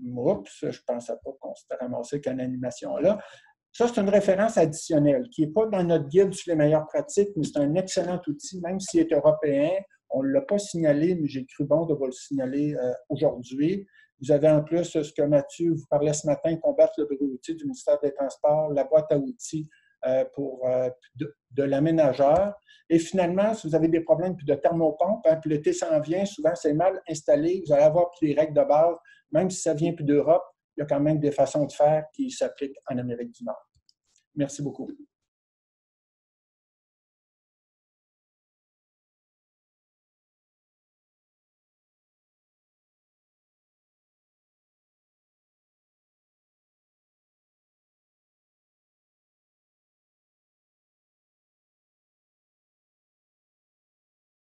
Oups, je ne pensais pas qu'on s'était ramassé qu'une animation là. Ça, c'est une référence additionnelle qui n'est pas dans notre guide sur les meilleures pratiques, mais c'est un excellent outil, même s'il est européen. On ne l'a pas signalé, mais j'ai cru bon de vous le signaler aujourd'hui. Vous avez en plus ce que Mathieu vous parlait ce matin, combattre le bruit outil du ministère des Transports, la boîte à outils de l'aménageur. Et finalement, si vous avez des problèmes de thermopompe, puis l'été s'en vient, souvent c'est mal installé, vous allez avoir plus les règles de base. Même si ça vient plus d'Europe, il y a quand même des façons de faire qui s'appliquent en Amérique du Nord. Merci beaucoup.